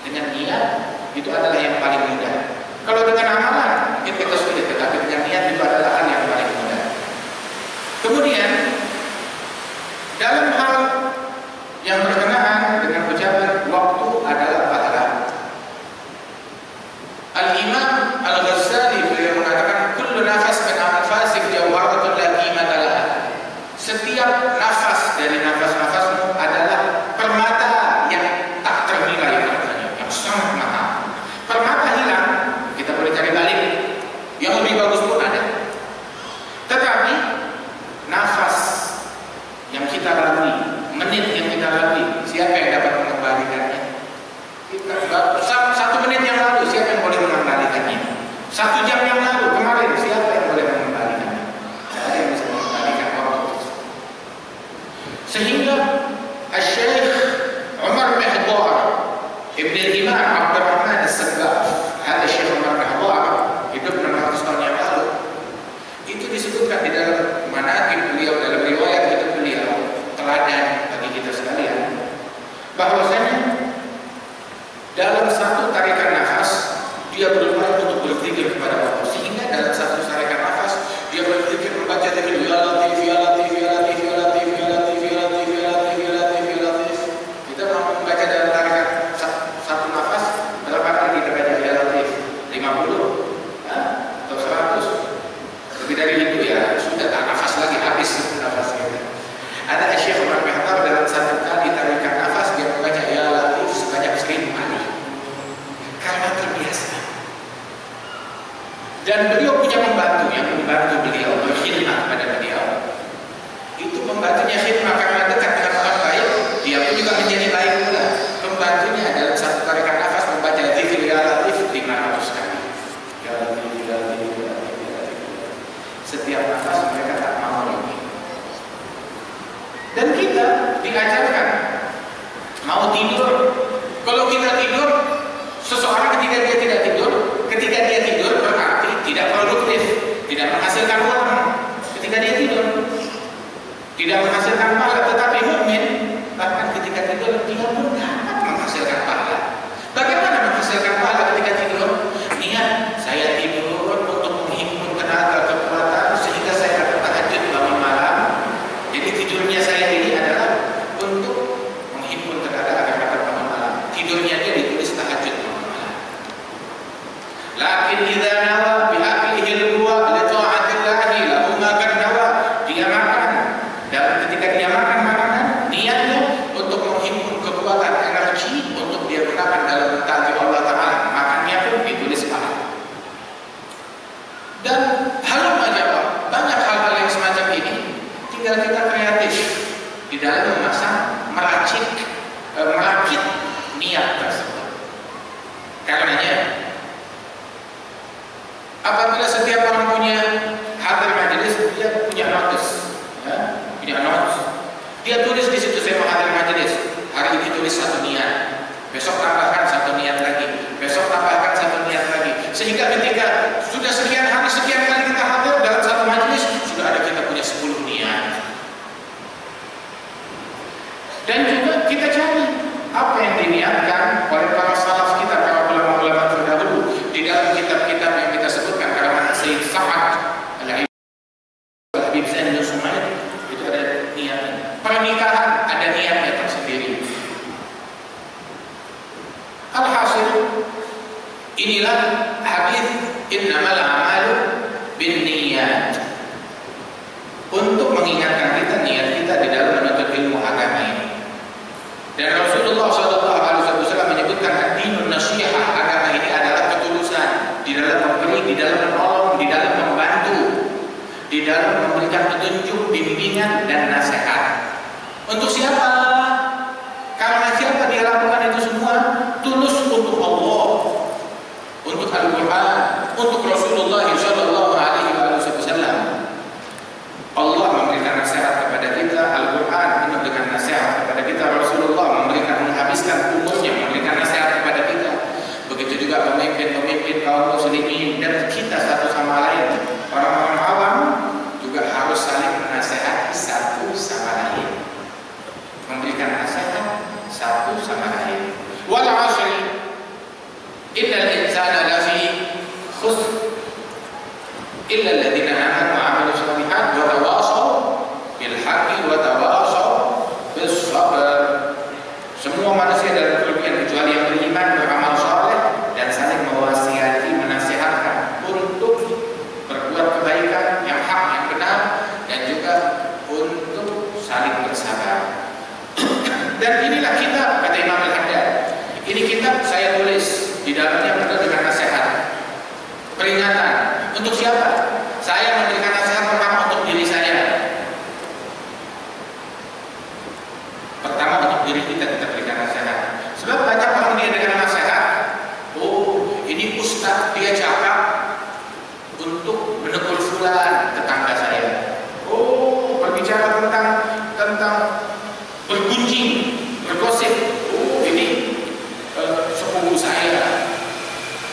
Dengan niat itu adalah yang paling mudah. Kalau dengan amalan mungkin kita sulit, tetapi dengan niat itu adalah hal yang paling mudah. Kemudian dalam hal yang berkenaan dengan ucapan waktu adalah pahala, Al-Imam Al-Ghazali beliau mengatakan, nafas min anfasik jawaratun la qimata laha. Setiap nafas dari nafas-nafasmu adalah permata yang tak ternilai harganya, yang sangat mahal. Permata hilang, kita boleh cari balik. Yang lebih bagus pun ada. Tetapi nafas yang kita lalui, menit yang kita lalui, siapa yang dapat mengembalikannya? Satu menit yang lalu, siapa yang boleh mengembalikannya? Satu jam yang lalu, kemarin, siapa yang boleh mengembalikannya? Siapa yang bisa mengembalikan waktu? Sehingga Al-Syaikh Umar Mihdhar Ibn Imam Abdurrahman As-Sabbah, Al-Syaikh Umar Mihdhar hidup 600 tahun yang lalu, itu disebutkan di dalam manaqib beliau, dalam riwayat hidup beliau, teladan bagi kita sekalian, bahwasanya dalam satu tarikan nafas dia berupaya untuk berpikir kepada Allah, sehingga dalam satu tarikan nafas dia berpikir membaca zikir ya latif ya latif ya latif ya latif ya latif ya latif ya latif ya latif ya latif. Kita mau membaca dalam tarikan satu nafas berapa kali kita baca ya latif? 50 atau 100? Lebih dari itu ya sudah tak nafas lagi, habis nafas kita. Ada Syekh Umar Mihdhar dalam satu kali tarikan nafas dia membaca ya latif sebanyak 1000 kali karena terbiasa. Dan beliau punya pembantu yang membantu beliau, berkhidmat pada beliau. Itu pembantunya khidmat karena dekat dengan orang baik, dia pun juga menjadi baik pula. Pembantunya dalam satu tarikan nafas membaca zikir ya latif 500 kali. Ya latif, ya latif, ya latif, ya latif. Setiap nafas mereka tak mau lagi. Dan kita diajarkan mau tidur. Kalau kita tidur, seseorang ketika dia tidur berarti tidak produktif, tidak menghasilkan uang ketika dia tidur. Tidak menghasilkan pahala, tetapi mukmin bahkan ketika tidur pun dapat menghasilkan pahala. Bagaimana menghasilkan pahala ketika tidur? Niat saya tidur untuk menghimpun tenaga kekuatan sehingga saya dapat tahajud bangun malam. Jadi tidurnya saya ini adalah untuk menghimpun tenaga agar dapat bangun malam. Tidurnya dia ditulis tahajud bangun malam. Lakin idza nawa bi aqlihi al-quwa li ta'atillahi lahu ma kan nawa, dia makan dan ketika dia makan makanan niatnya untuk menghimpun kekuatan energi untuk dia gunakan dalam taati Allah Ta'ala, makannya pun ditulis pahala. Dan halum majawab, banyak hal-hal yang semacam ini. Tinggal kita kreatif di dalam memasang merakit niat tersebut. Karenanya apabila setiap orang punya hadir majelis, dia punya notis, punya notis, dia tulis di situ saya mau hadir majelis, hari ini tulis satu niat, besok tambahkan satu niat lagi, besok tambahkan satu niat lagi, sehingga ketika sudah sekian hari sekian kali kita hadir dalam satu majelis sudah ada kita punya 10 niat. Dan juga kita cari apa yang diniatkan oleh para salaf kita, para ulama-ulama terdahulu di dalam kitab-kitab yang kita sebutkan, karangan Sayyid Sa'ad Al-Habib Zain Al-Sumaid itu ada niatnya. Pernikahan ada niatnya tersendiri. Alhasil inilah hadis innamal a'malu binniyat untuk mengingatkan kita niat kita di dalam menuntut ilmu agama ini. Dan Rasulullah SAW menyebutkan dinun nasihah, agama ini adalah ketulusan di dalam memberi, di dalam menolong, di dalam membantu, di dalam memberikan petunjuk, bimbingan dan nasihat. Untuk siapa? Karena siapa dia lakukan itu semua? Tulus untuk Allah, untuk Al-Quran, untuk Rasulullah SAW. Allah memberikan nasihat kepada kita, Al-Quran memberikan nasihat kepada kita, Rasulullah memberikan, menghabiskan umurnya memberikan nasihat kepada kita. Begitu juga pemimpin-pemimpin kaum muslimin dan kita satu sama lain, orang-orang awam juga harus saling menasihati satu sama lain, memberikan nasihat satu sama lain. Wal 'asri innal insana lafi khusr illa alladziina aamanu wa 'amilus shalihaati wa tawaasaw bil haqqi wa tawaasaw bis sabr. Semua manusia dalam kelebihan kecuali yang beriman, beramal saleh dan saling mewasiati, menasihatkan untuk berbuat kebaikan yang hak, yang benar dan juga untuk saling bersabar. Dan inilah kitab kata Imam Al-Haddad. Ini kitab saya tulis di dalamnya penuh dengan nasihat, peringatan. Untuk siapa? Saya memberikan nasihat pertama untuk diri saya. Pertama untuk diri kita berikan nasihat. Sebab banyak orang dia dengan nasihat, oh ini ustaz dia cakap untuk menegur fulan tetangga saya. Oh berbicara tentang bergunjing, bergosip. Oh ini sepupu saya.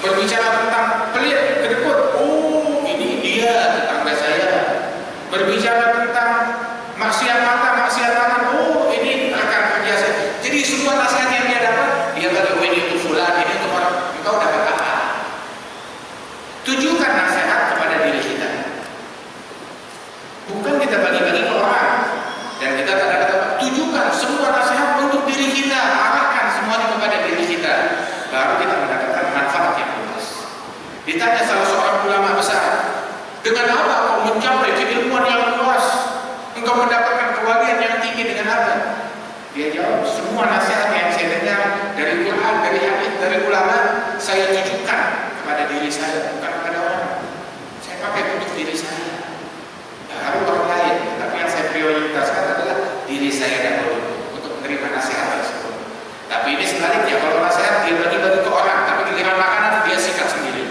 Berbicara tentang pelit, kedekut. Oh ini dia tetangga saya. Berbicara tentang maksiat mata, maksiat tangan. Oh ini rekan kerja saya. Jadi semua nasihat yang dia dapat, dia kata ini untuk fulan, ini untuk orang. Engkau dapat apa? Tujukan nasihat kepada diri kita. Bukan kita bagi-bagi ke orang. Dan kita kata-kata tujukan semua nasihat untuk diri kita, arahkan semuanya kepada diri kita, baru kita mendapatkan manfaat yang luas. Ditanya salah seorang ulama besar, dengan apa engkau mencapai keilmuan yang luas, engkau mendapatkan kemuliaan yang tinggi dengan apa? Dia jawab, semua nasihat yang saya dengar dari Quran, dari hadis, dari ulama, saya tujukan kepada diri saya, bukan kepada orang. Saya pakai untuk diri saya, baru orang lain. Tapi yang saya prioritaskan adalah diri saya dahulu untuk menerima nasihat tersebut. Tapi ini sebaliknya, kalau nasihat dia bagi-bagi ke orang, tapi giliran makanan dia sikat sendiri.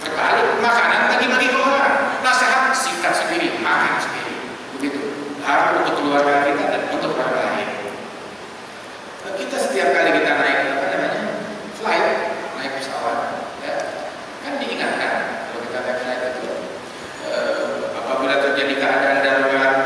Terbalik, makanan bagi-bagi ke orang, nasihat sikat sendiri, makan sendiri. Begitu. Harus untuk keluarga kita dan untuk orang lain. Kita setiap kali kita naik flight, naik pesawat, ya, kan diingatkan kalau kita naik flight itu apabila terjadi keadaan darurat.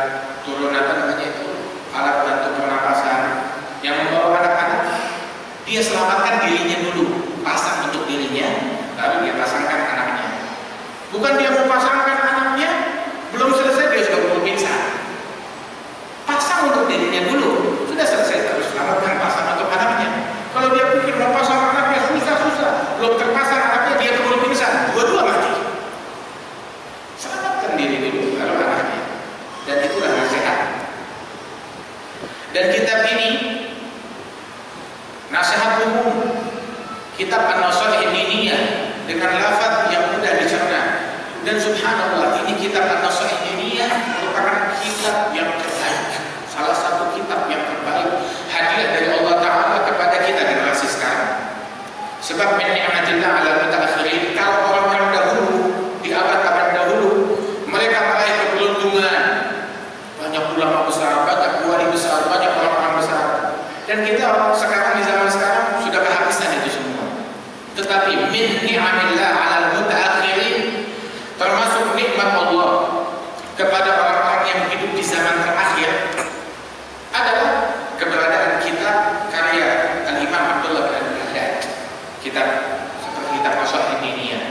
Dan kitab ini nasihat umum, kitab An-Nasaih Diniyah dengan lafaz yang mudah dicerna. Dan subhanallah, ini kitab An-Nasaih Diniyah merupakan kitab yang terbaik, salah satu kitab yang terbaik hadiah dari Allah Ta'ala kepada kita generasi sekarang. Sebab min ni'matillah ala mutaakhirin, kalau orang-orang dahulu di abad-abad dahulu mereka meraih keberuntungan, banyak ulama besar, banyak wali besar, banyak orang-orang besar. Dan kita sekarang di zaman sekarang sudah kehabisan itu semua. Tetapi min ni'matillah ala mutaakhirin, termasuk nikmat Allah kepada orang-orang yang hidup di zaman terakhir adalah keberadaan kita karya Al-Imam Abdullah bin Al-Haddad, kitab seperti kitab Nasaih Diniyah,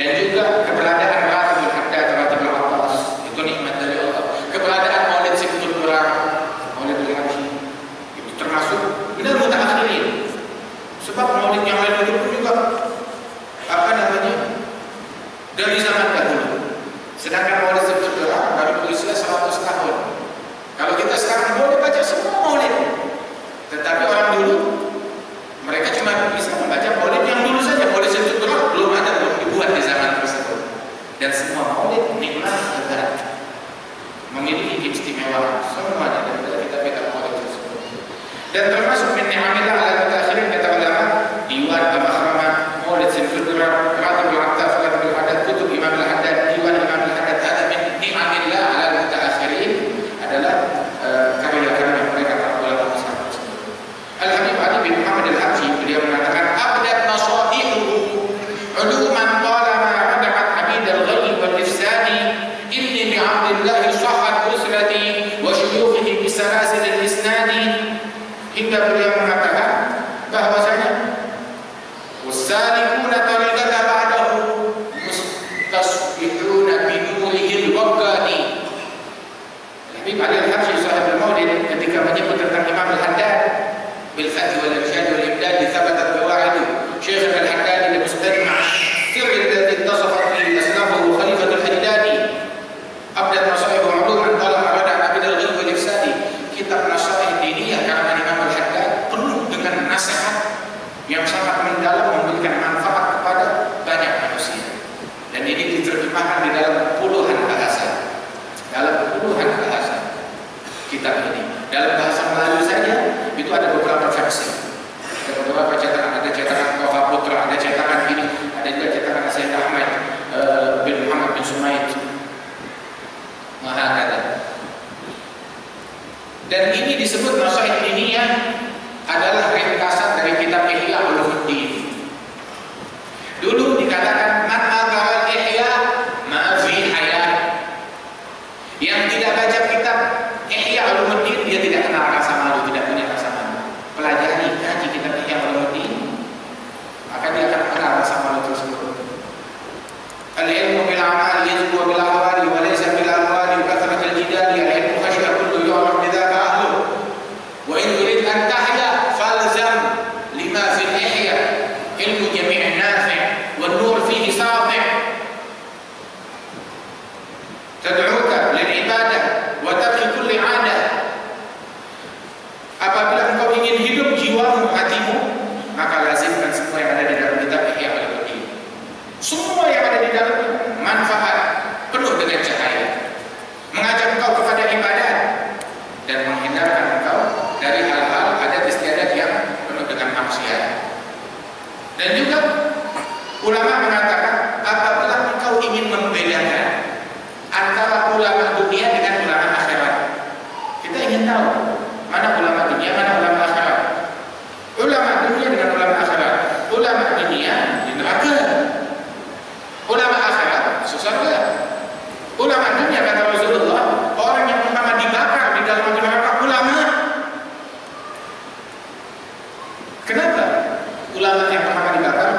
dan juga keberadaan Ratu bin Haddad radhiyallahu anha, itu nikmat dari Allah. Keberadaan Maulid Sibtullah, Maulid Al-Haji, itu termasuk benar mutaakhirin. Sebab Maulid yang lain itu juga apa namanya dari zaman dahulu, sedangkan Maulid Sibtullah baru berusia 100 tahun. Kalau kita sekarang boleh baca semua maulid, tetapi orang dulu mereka cuma bisa membaca maulid yang dulu saja. Maulid itu belum ada, belum dibuat di zaman tersebut. Dan semua maulid nikmat negara memiliki keistimewaan semua dari kitab-kitab maulid tersebut. Dan termasuk min ni'amillah ala mutaakhirin kata ulama Diwan Al-Mahramah, Maulid Sibtullah, Ratu bin Al-Haddad, Ratu bin Al-Haddad, Kutub Imam Al-Haddad, Diwan Imam Al-Haddad, ada min ni'amillah ala mutaakhirin adalah karya-karya mereka para ulama besar. Al-Habib Ali bin Muhammad Al-Habsyi beliau mengatakan abdat nasaihu uluman talama adahat abid al-ghayy wal ifsani inni bi'amdillahi sahat usrati wa syuyukhihi bisalasil al-isnadi. Hingga beliau mengatakan bahwasanya ussalikuna tariqata ba'dahu mustasbihuna binurihil waqqani. Habib Ali Al-Habsyi sahib al-Maulid ketika menyebut tentang Imam Al-Haddad bil Fath wal Irsyad wal Imdad dithabatat qawaid Syekh Al-Haddad li Mustamah sir alladhi intasafat bi asnafahu Khalifah Al-Haddadi abdat nasaih wa ulum talama bada abid al-ghayb wal ifsadi. Kitab Nasaih Diniyah karena Imam Al-Haddad penuh dengan nasihat yang sangat mendalam memberikan manfaat kepada banyak manusia. Dan ini diterjemahkan di dalam puluhan bahasa. Kitab ini dalam bahasa Melayu saja itu ada beberapa versi, ada beberapa cetakan, ada cetakan Toha Putra, ada cetakan ini, ada juga cetakan Syekh Ahmad bin Muhammad bin Sumaid Mahakala. Dan ini disebut Nasaih Diniyah adalah ringkasan dari kitab Ihya Ulumuddin. Dulu dikatakan mata Ihya mafi hayat, yang tidak baca kitab Ihya Ulumuddin dia tidak kenal rasa malu, tidak punya rasa malu. Pelajari kaji kitab Ihya Ulumuddin, maka dia akan kenal rasa malu tersebut. Al-ilmu bil amal yajbu bil ahwali wa laysa bil ahwali wa kathratul jidali al-ilmu khashya kullu yawman bidzaka ahlu wa in turid an tahya falzam lima fil ihya ilmu jami'in nafi' wan nur fihi safi' tad'uka lil ibadah wa taqi kulli 'ada. Apabila engkau ingin hidup jiwamu, hatimu, maka lazimkan semua yang ada di dalam kitab Ihya Ulumuddin. Semua yang ada di dalamnya manfaat, penuh dengan cahaya, mengajak engkau kepada ibadah dan menghindarkan engkau dari hal-hal adat istiadat yang penuh dengan maksiat. Dan juga ulama mengatakan apabila engkau ingin membedakan antara ulama dunia dengan ulama akhirat, kita ingin tahu mana ulama dunia, mana ulama akhirat. Ulama dunia dengan ulama akhirat, ulama dunia di neraka, ulama akhirat surga. Ulama dunia kata Rasulullah, orang yang pertama dibakar di dalam neraka ulama. Kenapa ulama yang pertama dibakar?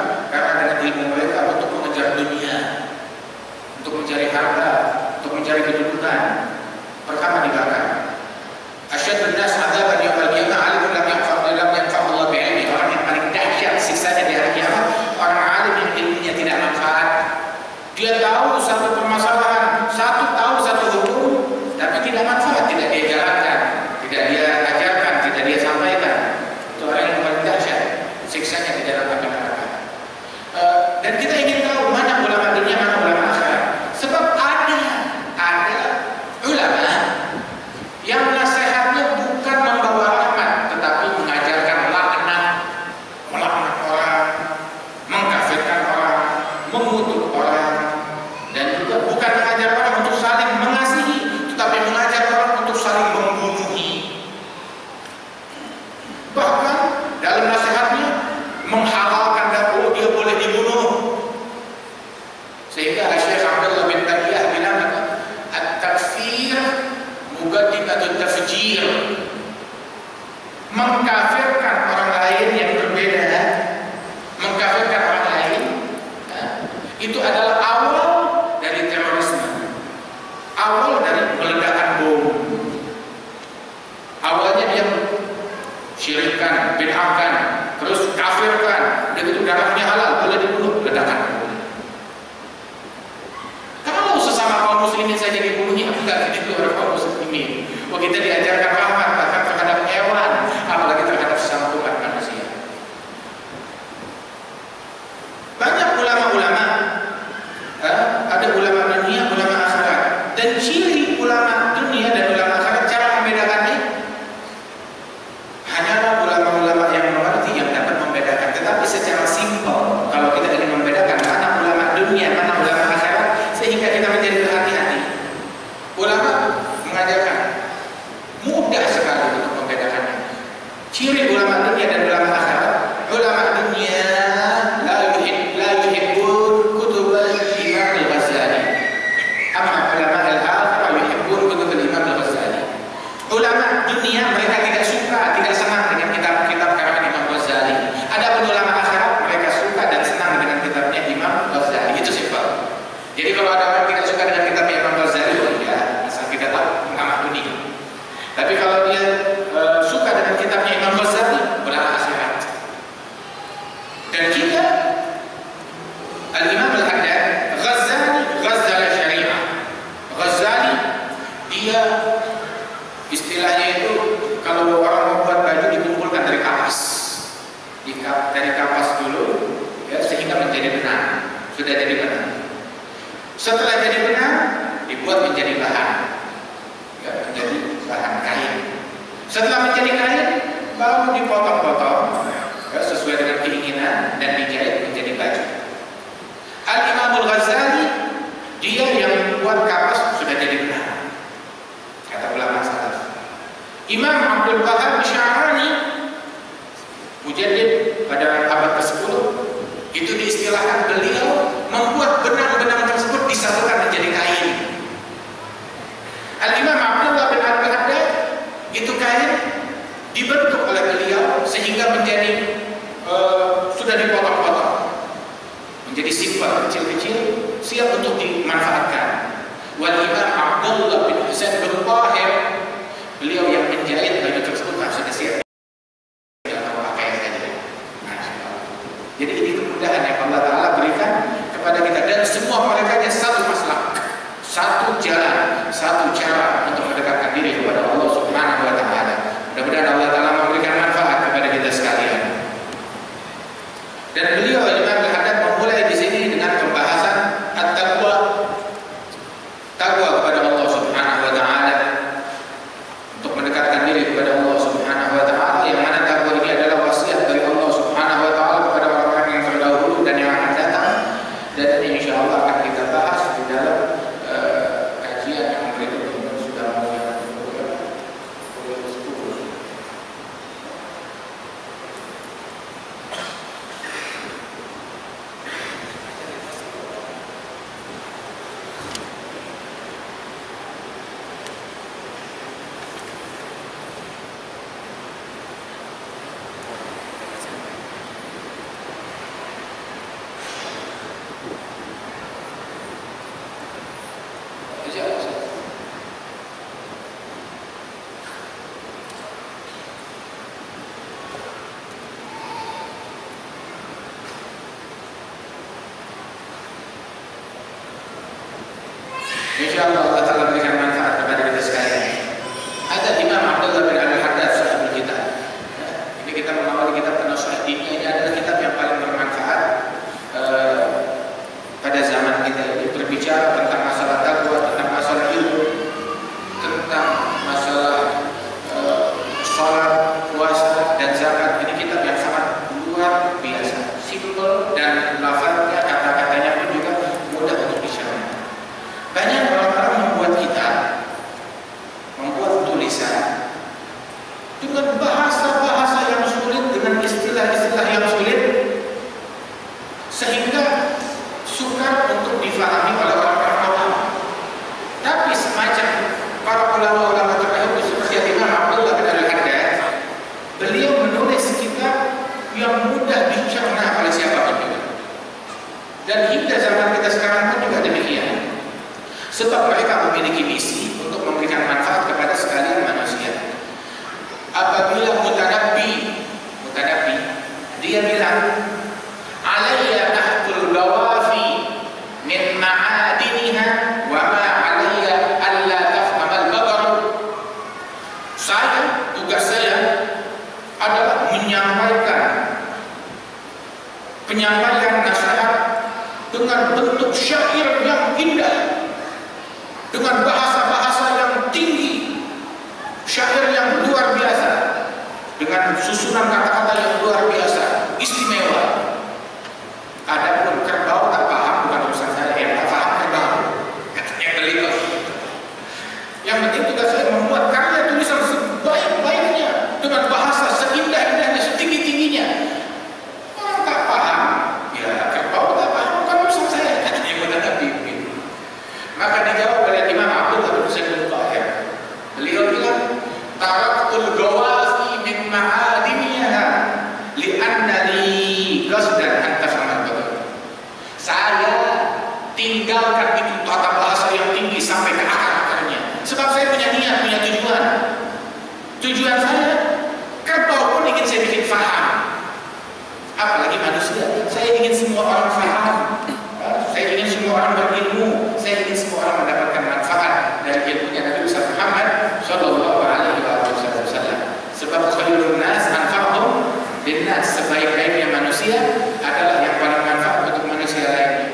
yugaddid atau tafjir, mengkafirkan orang lain yang berbeda, mengkafirkan orang lain, itu adalah awal dari terorisme, awal dari meledakan bom. Awalnya dia syirikkan, bid'ahkan, terus kafirkan, begitu darahnya halal boleh dibunuh, ledakan. Kalau sesama kaum muslimin saja dibunuhnya, enggak begitu orang kaum muslimin. Wah, kita diajarkan rahmat bahkan terhadap hewan, apalagi terhadap sesama umat manusia. Banyak ulama-ulama, ada ulama dunia, ulama akhirat, dan ciri ulama dunia dan ulama akhirat cara membedakannya hanyalah ulama-ulama yang mengerti yang dapat membedakan. Tetapi secara simpel, kalau kita ingin membedakan mana ulama dunia, mana ulama akhirat, sehingga kita menjadi berhati-hati. Ulama mengajarkan mudah sekali untuk membedakannya. Ciri ulama dunia dan ulama akhirat. Ulama dunia difahami oleh orang-orang awam. Tapi semacam para ulama-ulama dengan bentuk syair yang indah, dengan bahasa-bahasa yang tinggi, syair yang luar biasa, dengan susunan kata-kata yang luar biasa, istimewa. Adapun kerbau tak paham, bukan urusan saya, yang tak paham kerbau, katanya beliau. Yang penting tugas saya membuat karya tulisan sebaik-baiknya dengan bahasa seindah-indahnya, setinggi-tingginya. Orang tak paham, ya kerbau tak paham, bukan urusan saya, katanya menghadap pimpin. Maka dijawab oleh Imam Abdul Abdul Sayyidul Tahir. Beliau bilang, tarakul gawazi min ma'adimiyaha li'annali qasdan antas. Saya tinggalkan itu tata bahasa yang tinggi sampai ke akar-akarnya. Sebab saya punya niat, punya tujuan. Tujuan saya, kerbau pun ingin saya bikin faham. Apalagi manusia, saya ingin semua orang faham. Saya ingin semua orang berilmu. Saya ingin semua orang mendapatkan manfaat dari ilmunya Nabi Muhammad Shallallahu Alaihi Wasallam. Sebab khairun nas anfa'uhum linnas, sebaik-baiknya manusia adalah yang paling manfaat untuk manusia lainnya.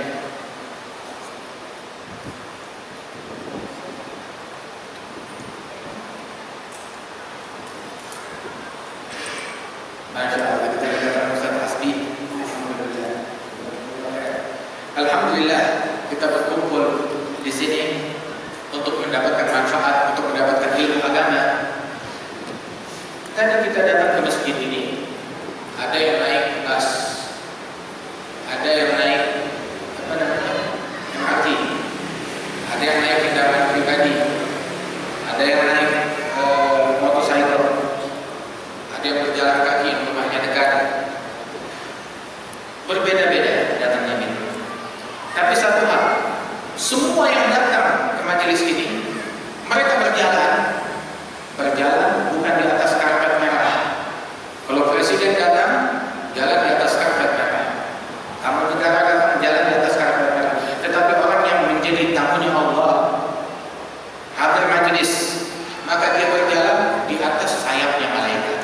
Masyaallah, kita bicara Ustaz Hasbi. Alhamdulillah. Alhamdulillah kita berkumpul di sini untuk mendapatkan manfaat, untuk mendapatkan ilmu agama. Tadi kita datang ke masjid ini, ada yang naik bus, ada yang naik apa namanya MRT, ada yang naik kendaraan pribadi, ada yang naik motorcycle, ada yang berjalan kaki yang rumahnya dekat. Berbeda-beda datangnya itu. Tapi satu hal, semua yang datang ke majelis ini, mereka berjalan bukan di atas karpet merah. Kalau presiden datang, jalan di atas karpet merah. Tamu negara datang, jalan di atas karpet merah. Tetapi orang yang menjadi tamunya Allah, hadir majelis, maka dia berjalan di atas sayapnya malaikat.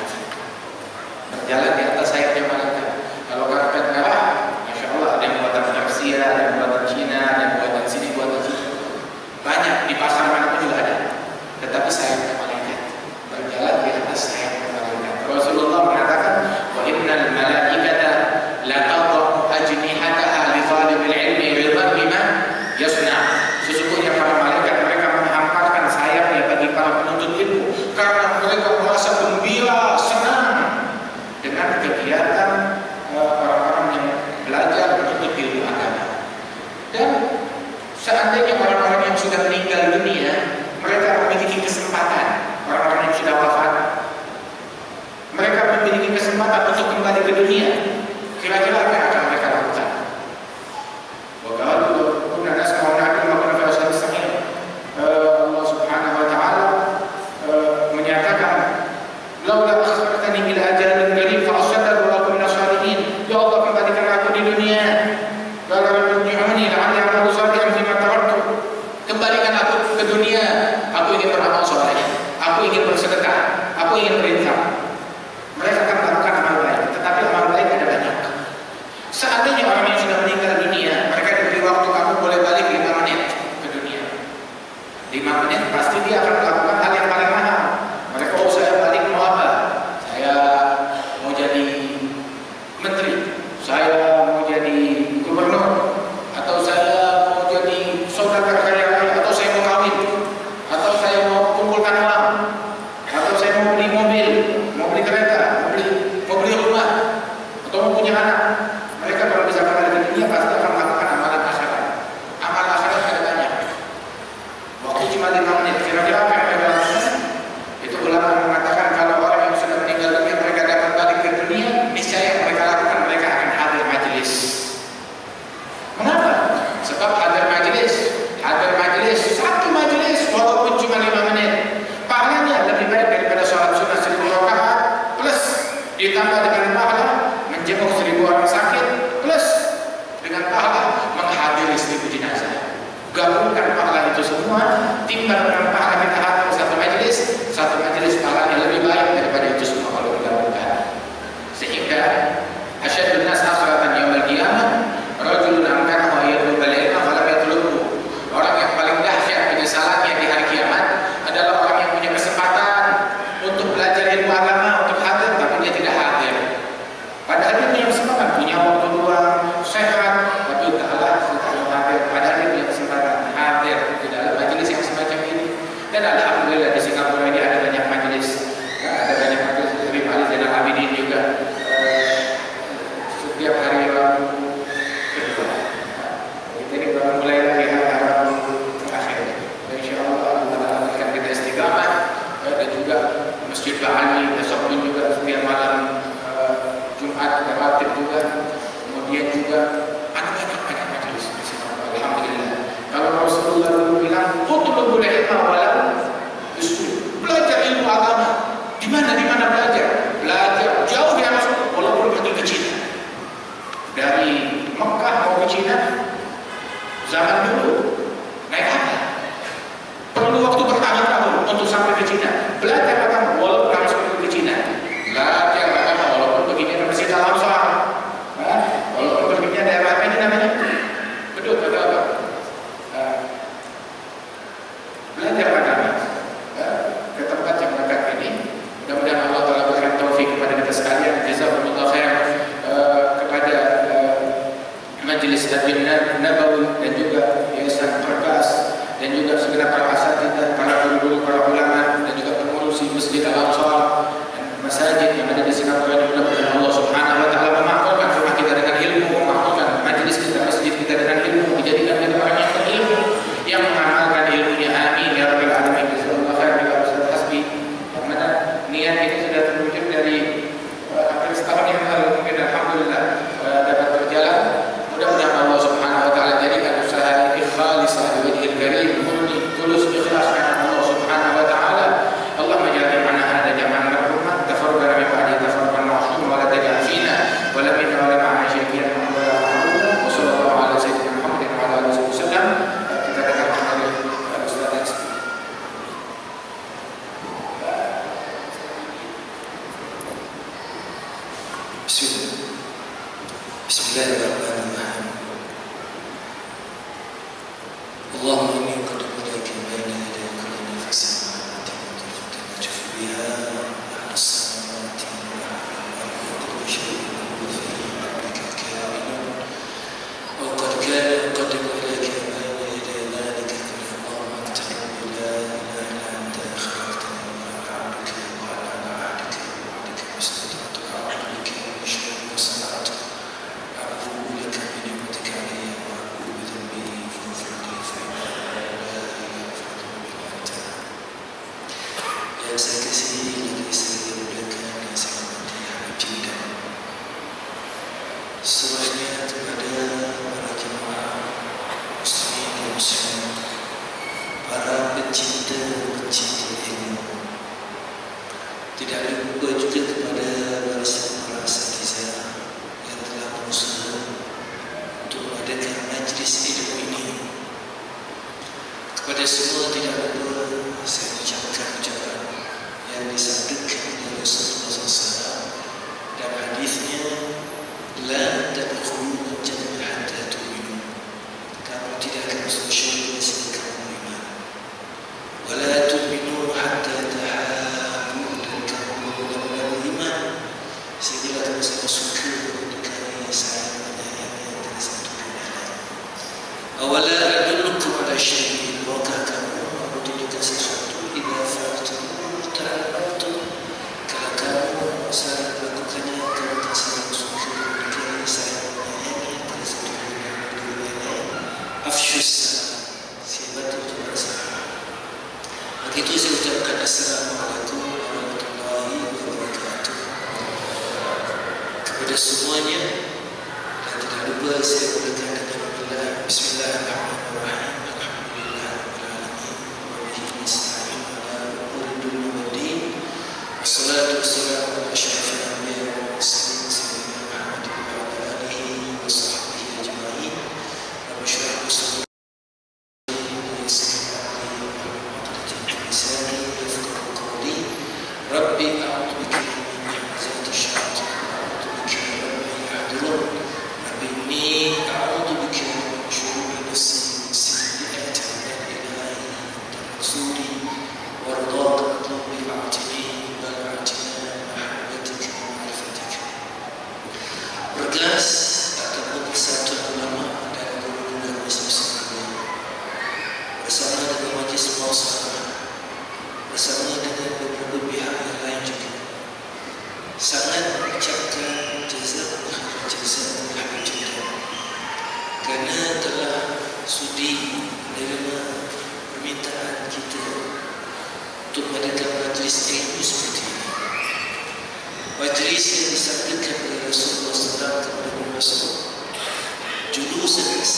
Berjalan di atas sayapnya malaikat. Kalau karpet merah, Masya Allah, ada yang buatan Persia, ada yang buatan Cina, ada yang buatan sini, buatan sini. Banyak, di pasar mana pun juga ada. Tetapi sayapnya malaikat, berjalan di atas sayapnya malaikat. Rasulullah mengatakan, wa innal malaikata la tadau ajnihataha li talibil ilmi bi dhanbi ma yasna. Sesungguhnya para malaikat, mereka menghamparkan sayapnya bagi para penuntut ilmu karena mereka merasa gembira, senang dengan kegiatan orang-orang yang belajar menuntut ilmu agama. Dan seandainya orang-orang yang sudah meninggal dunia, mereka memiliki kesempatan, orang-orang yang sudah wafat, mereka memiliki kesempatan untuk kembali ke dunia. Kira-kira apa yang akan mereka lakukan? Allah Subhanahu wa Ta'ala menyatakan, "Laula akhartani ila ajalin qarib fa asaddaru wa akun minas shalihin." Ya Allah, kembalikan aku di dunia. Kembalikan aku ke dunia. Aku ingin beramal soleh. Aku ingin bersedekah. Aku ingin berinfak. Mereka akan melakukan amal baik, tetapi amal baik ada banyak. Seandainya orang yang sudah meninggal dunia, mereka diberi waktu, kamu boleh balik 5 menit ke dunia. 5 menit pasti dia akan melakukan hal yang paling mahal. Mereka, oh saya balik mau apa? Saya mau jadi menteri, saya mau jadi gubernur, atau saya mau jadi saudara kaya, atau saya mau kawin, atau saya mau kumpulkan uang, atau saya mau beli mobil. Cipahan besok pun juga setiap malam Jumat ada ratib juga, kemudian juga ada majelis di sini. Alhamdulillah. Kalau Rasulullah dulu bilang, "Utlubul ilma wala yusuf." Belajar ilmu agama. Di mana belajar? Belajar jauh di atas, walaupun pergi ke Cina. Dari Mekah mau ke Cina zaman dulu naik apa? Perlu waktu bertahun-tahun untuk sampai ke Cina. Belajar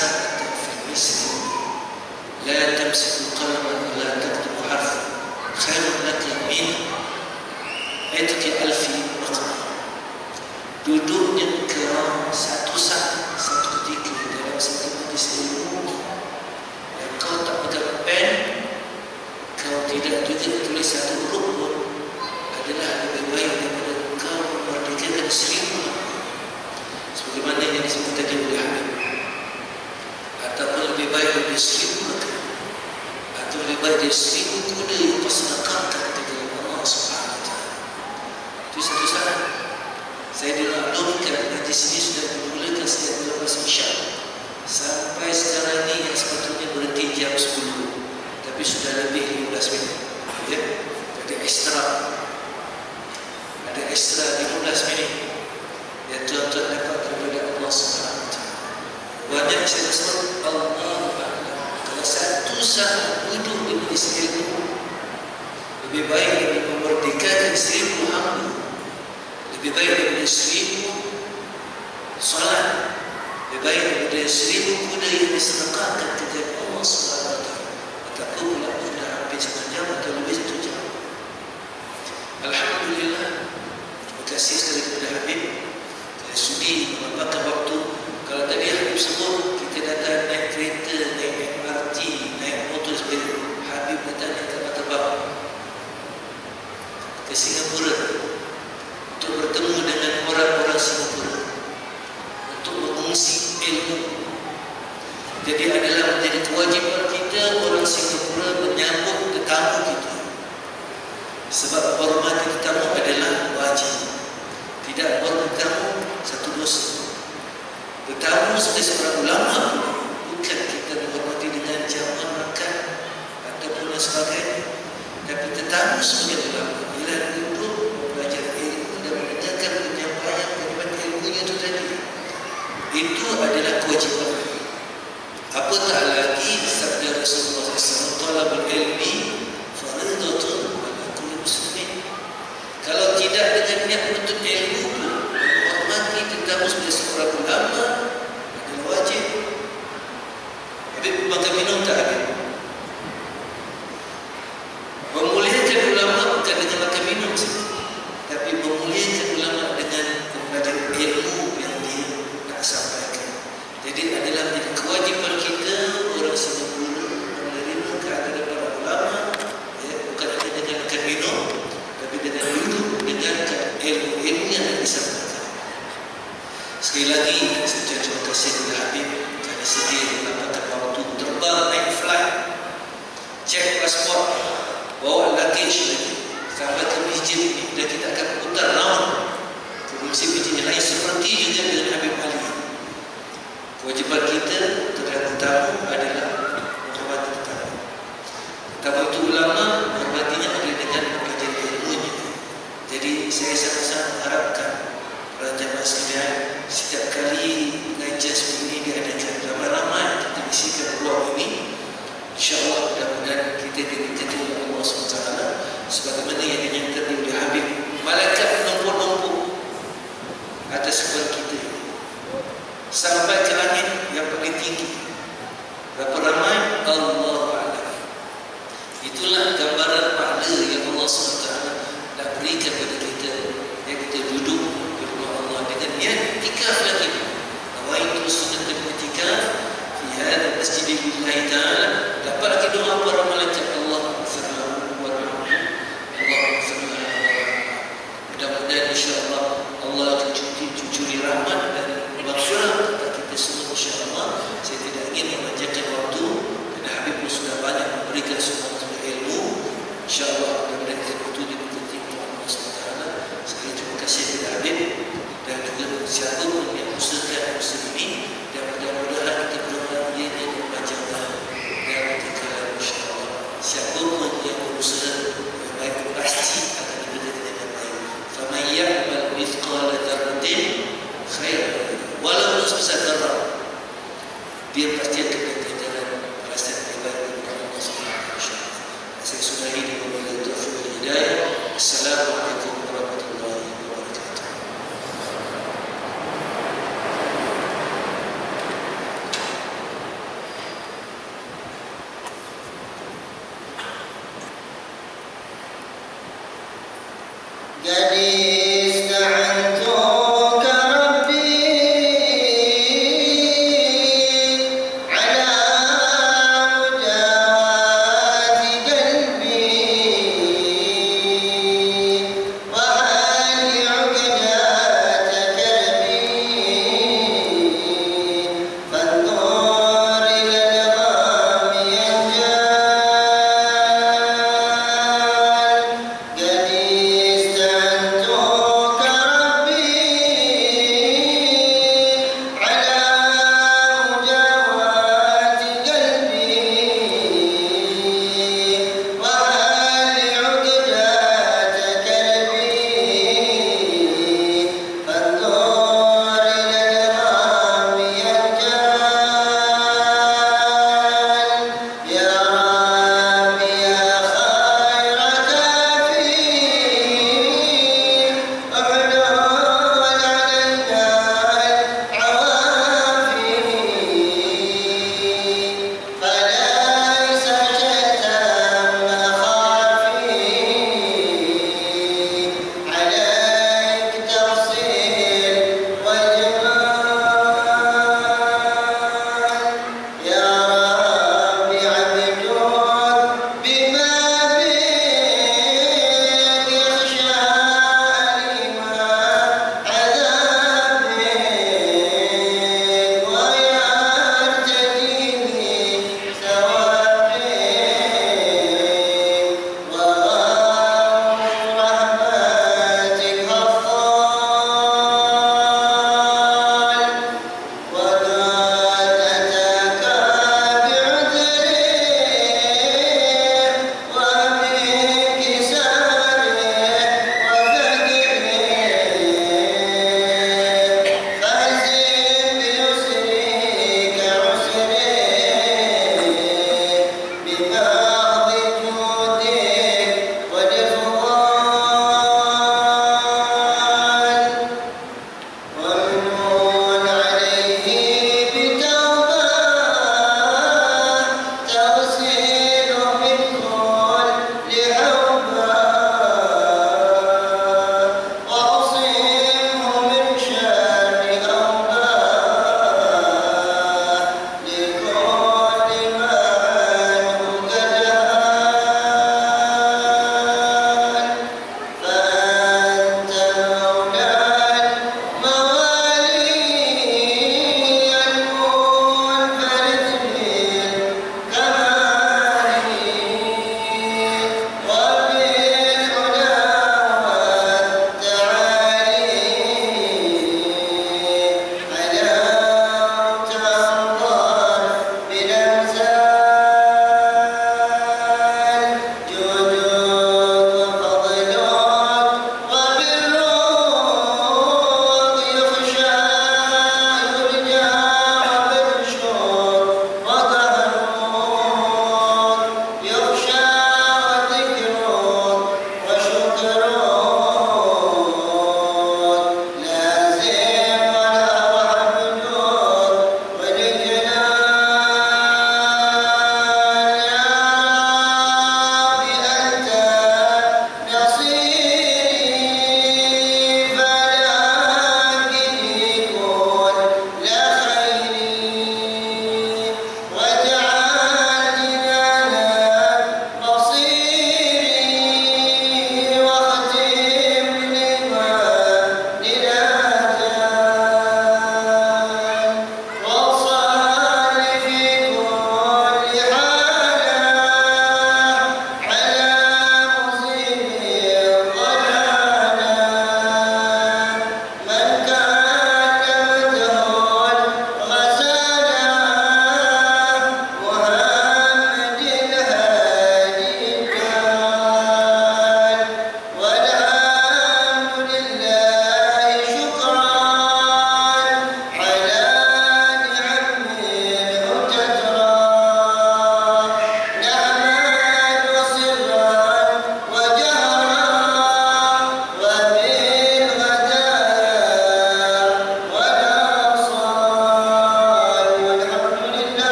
كتابة في مصر، لا تمسك قلما ولا تكتب حرفا خير لك من عتق ألف مقام. Duduknya kerang satu-satu satu ketika dalam satu majlis ilmu, dan kau tak pegang pen, kau tidak juga tulis satu huruf pun, adalah lebih baik daripada kau memerdekakan seribu sebagaimana yang disebut tadi oleh Habib, ataupun lebih baik dari seribu mata, atau lebih baik dari seribu kuda yang kau sedekahkan kepada Allah Subhanahu wa Ta'ala. Itu satu saran. Saya dilakukan dan di sini sudah dimulakan sejak 12 Isya sampai sekarang ini yang sepatutnya berhenti jam 10, tapi sudah lebih 15 minit, ya? Jadi ekstra, ada ekstra 15 minit yang tuan-tuan dapat daripada Allah SWT. Banyak saya sebut Allah, kalau satu saat hidup di Malaysia ilmu lebih baik dari memerdekakan seribu hamba, lebih baik daripada seribu solat, lebih baik daripada seribu kuda yang disedekahkan kepada Allah SWT, ataupun pula kuda hampir satu jam atau lebih satu jam. Alhamdulillah, terima kasih sekali kepada Habib saya sudi memakan waktu. Kalau tadi Habib sebut kita datang naik kereta, naik MRT, naik motor sebagainya, Habib datang naik kapal terbang ke Singapura untuk bertemu dengan orang-orang Singapura, untuk mengungsi ilmu. Jadi adalah menjadi kewajiban kita orang Singapura menyambut tetamu kita, sebab hormati tetamu adalah wajib. Tidak hormati tetamu satu dosa. Tetamu seperti seorang ulama, bukan kita menghormati dengan jamuan makan ataupun dan sebagainya, tapi tetamu sebagai ulama bila duduk belajar itu adalah kewajiban. Apatah lagi sabda Rasulullah SAW, talabul ilmi fardhatun 'ala kulli muslimin. Kalau tidak dengan niat menuntut ilmu, menghormati tetamu sebagai seorang ulama adalah wajib. Habib makan minum tak Habib? Memuliakan ulama bukan dengan makan minum saja, tapi memuliakan ulama dengan belajar ilmu. Jadi adalah menjadi kewajiban kita orang Singapura menerima keadaan para ulama, ya, bukan hanya dengan makan minum, tapi dengan duduk dengan ilmu-ilmu yang disampaikan. Sekali lagi saya ucapkan terima kasih kepada Habib kerana sedia mendapatkan waktu terbang naik flight, cek pasport, bawa luggage lagi sampai ke masjid ini, dan kita akan putar round ke masjid yang lain seperti juga dengan Habib Ali. Kewajiban kita terhadap tetamu adalah menghormati tetamu. Tetamu itu ulama, menghormatinya adalah dengan belajar ilmunya. Jadi saya sangat-sangat mengharapkan para jemaah sekalian, setiap kali pengajian seperti ini diadakan ramai-ramai, kita isikan ruang ini. InsyaAllah mudah-mudahan kita diberkati oleh Allah SWT, sebagaimana yang dinyatakan oleh Habib, malaikat menumpuk-numpuk atas kepala kita sampai ke langit yang paling tinggi. Berapa ramai? Allahu a'lam. Itulah gambaran pahala yang Allah SWT dah berikan kepada kita, yang kita duduk bersama Allah dengan niat ikaf lagi. Awaitu sunnatul i'tikaf fi hadzal masjid lillahi ta'ala. Dapat kita doa para malaikat Allah subhanahu wa ta'ala. Allah subhanahu wa ta'ala. Mudah-mudahan insya-Allah Allah akan cucuri rahmat dan maksudnya kita semua insyaAllah. Saya tidak ingin memanjakan waktu dan Habib pun sudah banyak memberikan semua ilmu. InsyaAllah mudah-mudahan itu diberkati oleh Allah SWT. Sekali terima kasih kepada Habib dan juga siapa pun yang usahakan usaha ini, dan mudah-mudahan kita berdoa dia yang memajang dan berkala insyaAllah. Siapa pun yang berusaha yang baik pasti akan diberkati dengan baik. فَمَنْ يَعْمَلْ مِثْقَالَ ذَرَّةٍ خَيْرًا walau sebesar darah, dia pasti akan berjalan perasaan ibadah kepada Allah Subhanahu. Saya sudahi di pemberian taufiq wal hidayah. Assalamualaikum warahmatullahi wabarakatuh. Jadi